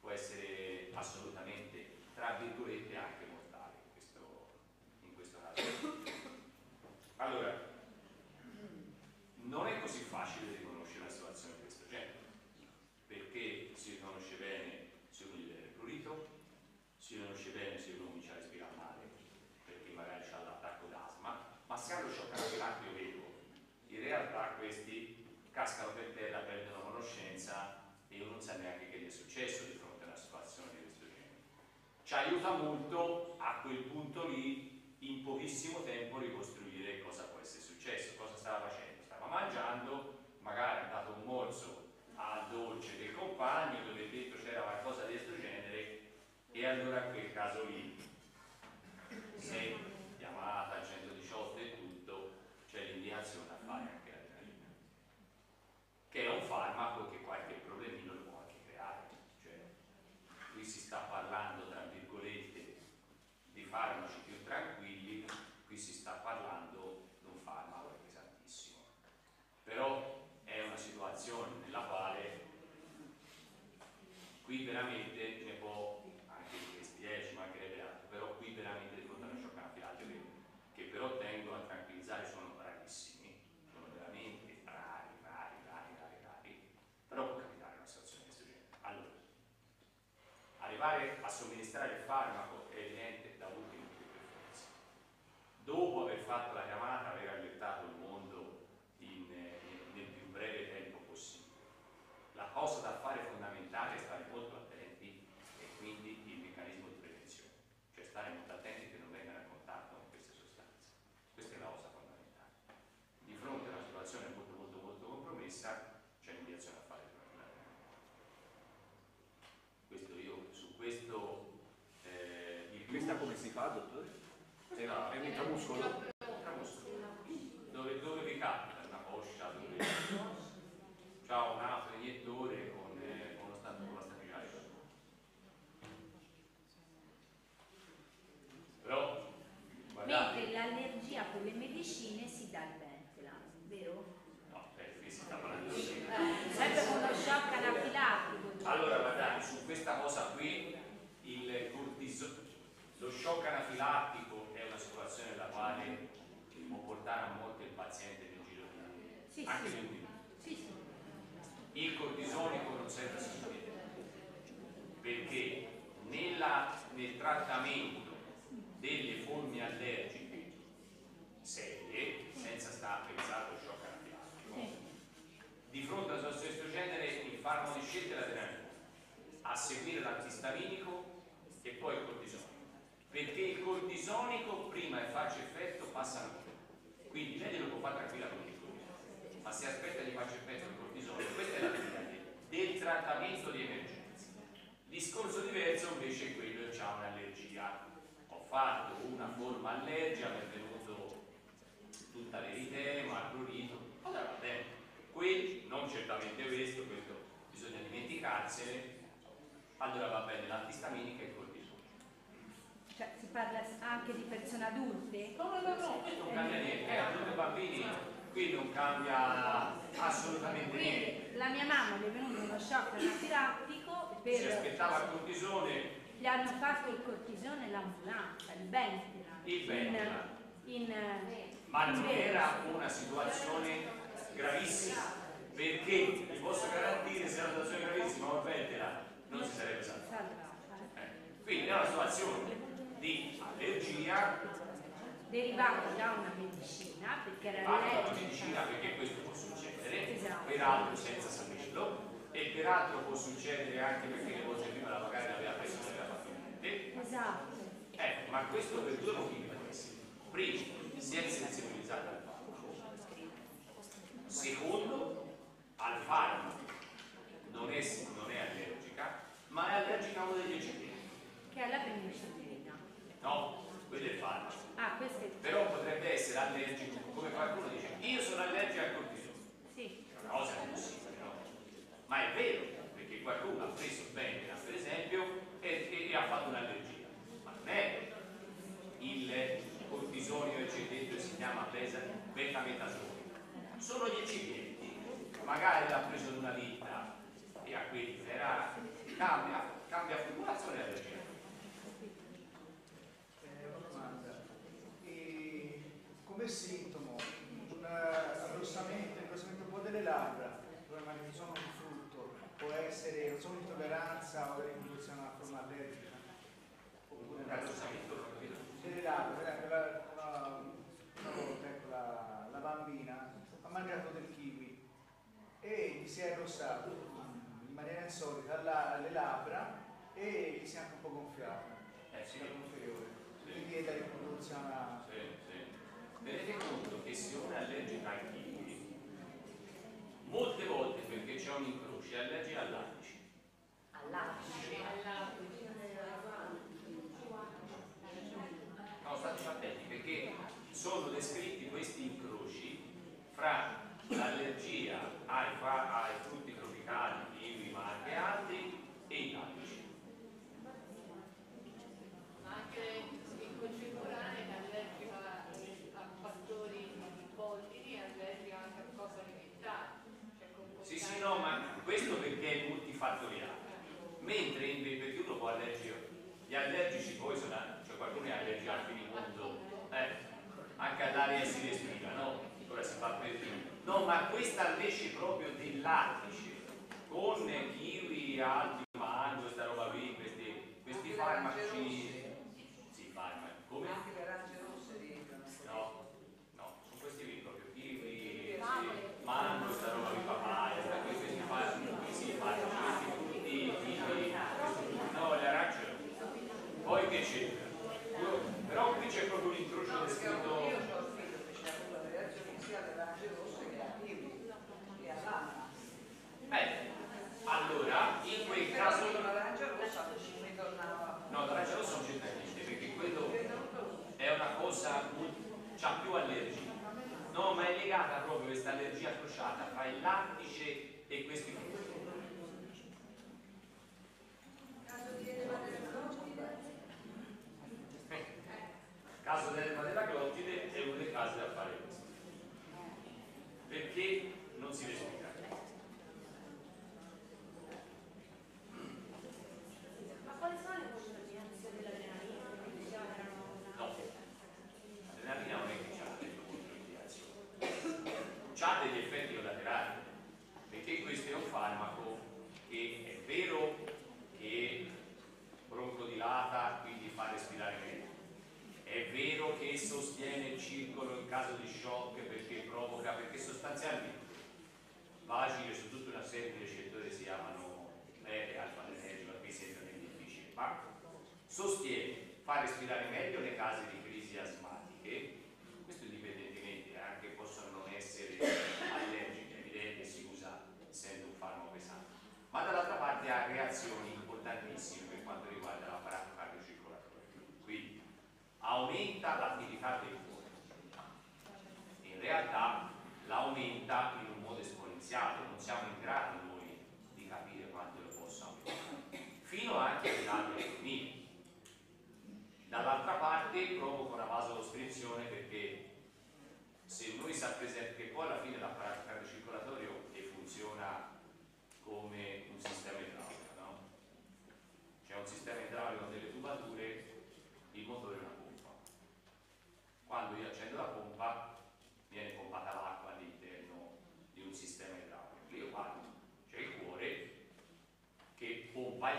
può essere assolutamente, tra virgolette, anche mortale in questo, in questo caso. Allora, non è così facile riconoscere una situazione di questo genere, perché si riconosce bene se uno gli viene prurito, si riconosce bene se uno comincia a respirare male, perché magari c'ha l'attacco d'asma, ma se hanno scioccato il lacrime vedo, in realtà questi cascano per terra, perdono conoscenza e uno non sa neanche che gli è successo di fronte a una situazione di questo genere. Ci aiuta molto a quel punto lì, in pochissimo tempo, ricostruire cosa può essere successo, cosa stava facendo. Stava mangiando, magari ha dato un morso al dolce del compagno dove dentro c'era qualcosa di questo genere, e allora in quel caso lì, se chiamata al centodiciotto e tutto, c'è l'indicazione a fare anche l'adrenalina, che è un farmaco che qualche problemino lo può anche creare. Cioè, qui si sta parlando, tra virgolette, di farmaci più tranquilli, qui si sta parlando di un farmaco pesantissimo. Però è una situazione nella quale qui veramente ne può, anche in questi dieci, ma anche ne altri, però qui veramente di fronte a uno shock anafilattico che, che però tengo a tranquillizzare, sono rarissimi, sono veramente rari, rari, rari, rari, rari, però può capitare una situazione di questo genere. Allora, arrivare a somministrare il farmaco è evidente da ultimo di preferenza. Dopo aver fatto la chiamata, aver allertato il mondo in, in, nel più breve tempo possibile. La cosa da fare fondamentale è stare molto attenti, e quindi il meccanismo di prevenzione, cioè stare molto attenti che non vengano a contatto con queste sostanze. Questa è la cosa fondamentale. Di fronte a una situazione molto molto molto compromessa c'è un'indiazione a fare il problema. Questo io su questo eh, il questa come si fa, dottore? Eh, no, è un intramuscolo, dove, dove vi capita una coscia, dove c'è un altro iniettore con, eh, con, con una stagione. Però guardate, mentre l'allergia con le medicine si dà il Ventolan, vero? No, perché si sta parlando di sempre con lo shock anafilattico. Allora guardate, su questa cosa qui il cortisone, lo shock anafilattico è una situazione nella quale può portare a morte il paziente nel giro di anni, sì, anche sì. Lui. Sì, sì. Il cortisonico non serve a sostenere, perché nella, nel trattamento delle forme allergiche serie, senza stare a pensare allo shock anafilattico, di fronte a questo stesso genere il farmaco di scelta è l'adrenalina, a seguire l'antistaminico e poi il cortisonico, perché il cortisonico prima di farci effetto passa a noi, quindi lei lo può fare tranquilla con il cortisonico, ma se aspetta di farci effetto il cortisonico, questa è la linea del trattamento di emergenza. Discorso diverso invece è quello che ha un'allergia, ho fatto una forma allergia, mi è venuto tutta l'eritema, il prurito, allora va bene, qui non certamente questo, questo bisogna dimenticarsene, allora va bene l'antistaminica e il cortisone. Cioè si parla anche di persone adulte? No, no, no, no, qui non cambia niente, eh, adulti e bambini, qui non cambia assolutamente quindi, niente. La mia mamma mi è venuta uno shock anafilattico, per... si aspettava il cortisone, gli hanno fatto il cortisone e l'ambulanza, il Ventolan. Il Ventolan. in, ma non era una situazione gravissima, perché vi posso garantire, se era una situazione gravissima Orbettera non si sarebbe salvata. Eh. Quindi è una situazione di allergia derivata da una medicina, perché era da una medicina, perché questo può succedere, esatto, peraltro senza saperlo, e peraltro può succedere anche perché le volte prima la magari l'aveva preso e non aveva fatto niente. Esatto. Ecco, ma questo per due motivi. Primo, si è sensibilizzata al farmaco. Secondo, al farmaco non è, non è allergica, ma è allergica a uno degli eccedenti. Che è la penicillina. No, quello è il farmaco. Ah, questo è il farmaco. Però potrebbe essere allergico, come qualcuno dice, io sono allergico al cortisone. Sì. È una cosa impossibile, no? Ma è vero, perché qualcuno ha preso bene, per esempio, e, e ha fatto un'allergia. Ma non è il cortisonio eccedente, si chiama betametasone, sono gli eccipienti, magari l'ha preso in una vita e a quelli era, cambia, cambia formulazione della regina. Eh, una domanda, e come sintomo un arrossamento, un po' delle labbra, magari sono un frutto, può essere non solo intolleranza o l'induzione alla forma allergica? Un arrossamento, non capito? Delle labbra, per esempio, la, la, una volta ecco, la, la bambina ha mangiato del kiwi e gli si è arrossato in maniera insolita la, le labbra e gli si è anche un po' gonfiato, eh, sì, inferiore, sì, quindi è da riproduzione a... Sì, sì. Tenete conto che se uno è allergico ai kiwi, molte volte perché c'è un incrocio è allergico al lattice. Al lattice? No, stateci attenti perché sono descritti questi incroci fra l'allergia ai, ai frutti tropicali, kiwi, mango e altri, e i lattici. Ma anche in contemporanea è allergica a fattori polvini, è allergica anche a cose alimentari. Cioè sì, sì, no, ma questo perché è multifattoriale. Mentre invece perché uno può allergia. Gli allergici poi sono, cioè qualcuno è allergico al finimondo, eh, anche all'aria si respira, no? Ora si fa per dire. No, ma questa invece proprio del lattice, con kiwi, altri mangio, sta roba qui, questi, questi farmaci. Sì, farmaci. Come? Anche le arance rosse diventano. No, no, sono questi qui proprio, kiwi, sì, mangio, sta roba qui, papaya, questi farmaci, questi farmaci, questi kiwi, no, le arance. Poi che c'è? Però qui c'è proprio un incrocio descritto. No, io ho scritto che c'è una reazione sia dell'arancia rossa che a kiwi e all'ananas. Beh, allora in quel caso. L'arancia rossa ci ritornava. No, l'arancia rossa non c'entra niente, perché quello è una cosa c'ha più allergia. No, ma è legata proprio questa allergia crociata tra il lattice e questi frutti. Il caso dell'edema della glottide è uno dei casi da fare questo, perché non si respira. Ma quali sono le controindicazioni dell'adrenalina? No, l'adrenalina non è che c'ha delle controindicazioni, c'ha degli effetti collaterali, perché questo è un farmaco che è vero che broncodilata, quindi fa respirare meglio. È vero che sostiene il circolo in caso di shock, perché provoca, perché sostanzialmente va a agire su tutta una serie di recettori che si chiamano eh, alfa-adrenergico, qui sembra difficile, ma sostiene, fa respirare meglio nei casi di crisi asmatiche, questo indipendentemente, anche possono non essere allergiche, evidente, si usa essendo un farmaco pesante, ma dall'altra parte ha reazioni importantissime per quanto riguarda l'apparato cardiocircolatorio. Quindi, aumenta l'attività del cuore, in realtà l'aumenta in un modo esponenziale, non siamo in grado noi di capire quanto lo possa aumentare, fino anche a darlo a dormire. Dall'altra parte provoca una vasocostrizione, perché se noi sappiamo che poi alla fine l'apparato cardiocircolatorio che funziona come un sistema idraulico, no? C'è un sistema idraulico con delle tubature, il motore è una pompa. Quando io accendo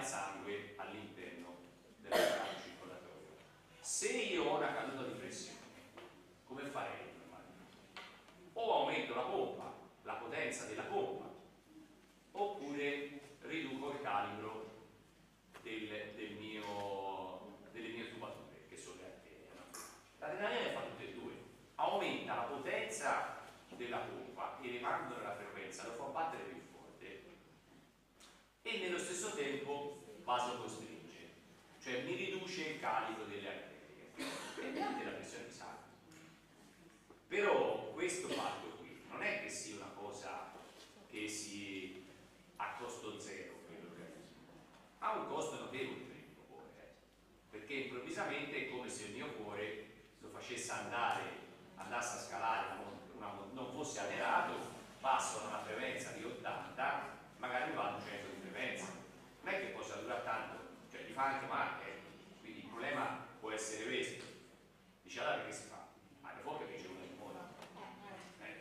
sangue all'interno del braccio circolatorio. Se io ho una caduta di pressione, come farei? O aumento la pompa, la potenza della pompa, oppure riduco il calibro del, del mio, delle mie tubature, che sono le arterie. L'adrenalina fa tutte e due, aumenta la potenza della pompa, elevando la frequenza, lo fa battere più forte e nello stesso tempo vasocostringe, cioè mi riduce il calibro delle arterie e della pressione di sangue. Però questo fatto qui non è che sia una cosa che si a costo zero per l'organismo, ha un costo notevole per il mio cuore, eh? Perché improvvisamente è come se il mio cuore lo facesse andare, andasse a scalare una, una, non fosse anerato, passo da una frequenza di ottanta, magari vado a cento di frequenza, non è che possa durare tanto, cioè gli fa anche male, eh? Quindi il problema può essere questo. Dice, allora che si fa? Ma le foche dice una di moda, eh,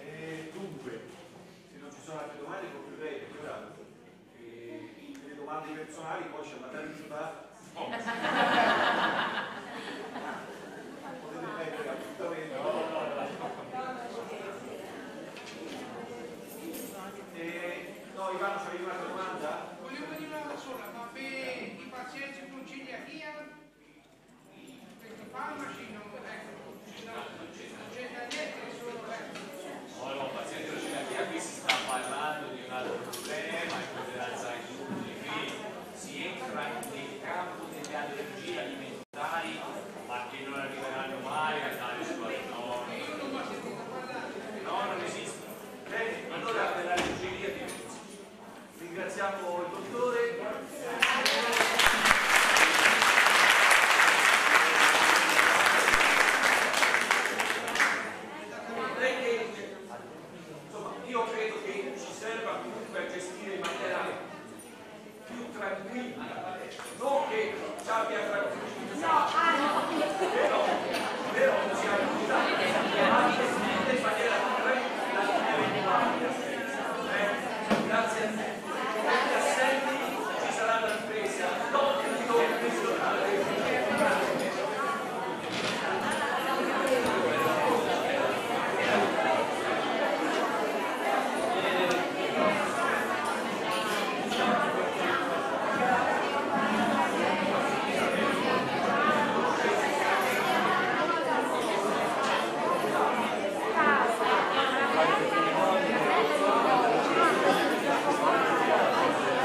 eh, dunque, se non ci sono altre domande concluderei, eh, le domande personali poi c'è una tariffa. Oh. Potete mettere appuntamento. No, no, no. Eh, no, Ivano, c'avevi un'altra domanda? Volevo dire una sola, ma per i pazienti con celiachia, perché farmaci non, ecco, non c'è da niente, solo ecco. No, no, pazienti con celiachia, qui si sta parlando di un altro problema, è quello dell'Alzheimer, si entra nel campo delle allergie alimentari, ma che non arriveranno mai a dare su no, no, non esiste. Bene, allora per l'allergia di ringraziamo il dottore. Direi che, insomma, io credo che ci serva comunque a gestire in maniera più tranquilla, non che ci abbia tranquillità, però, però ci ha aiutato anche in maniera tranquilla la vita. Grazie a te. Gli assenti ci sarà la ripresa, non il dono personale. Thank you.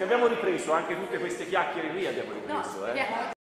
che abbiamo ripreso anche tutte queste chiacchiere lì abbiamo ripreso. No, eh.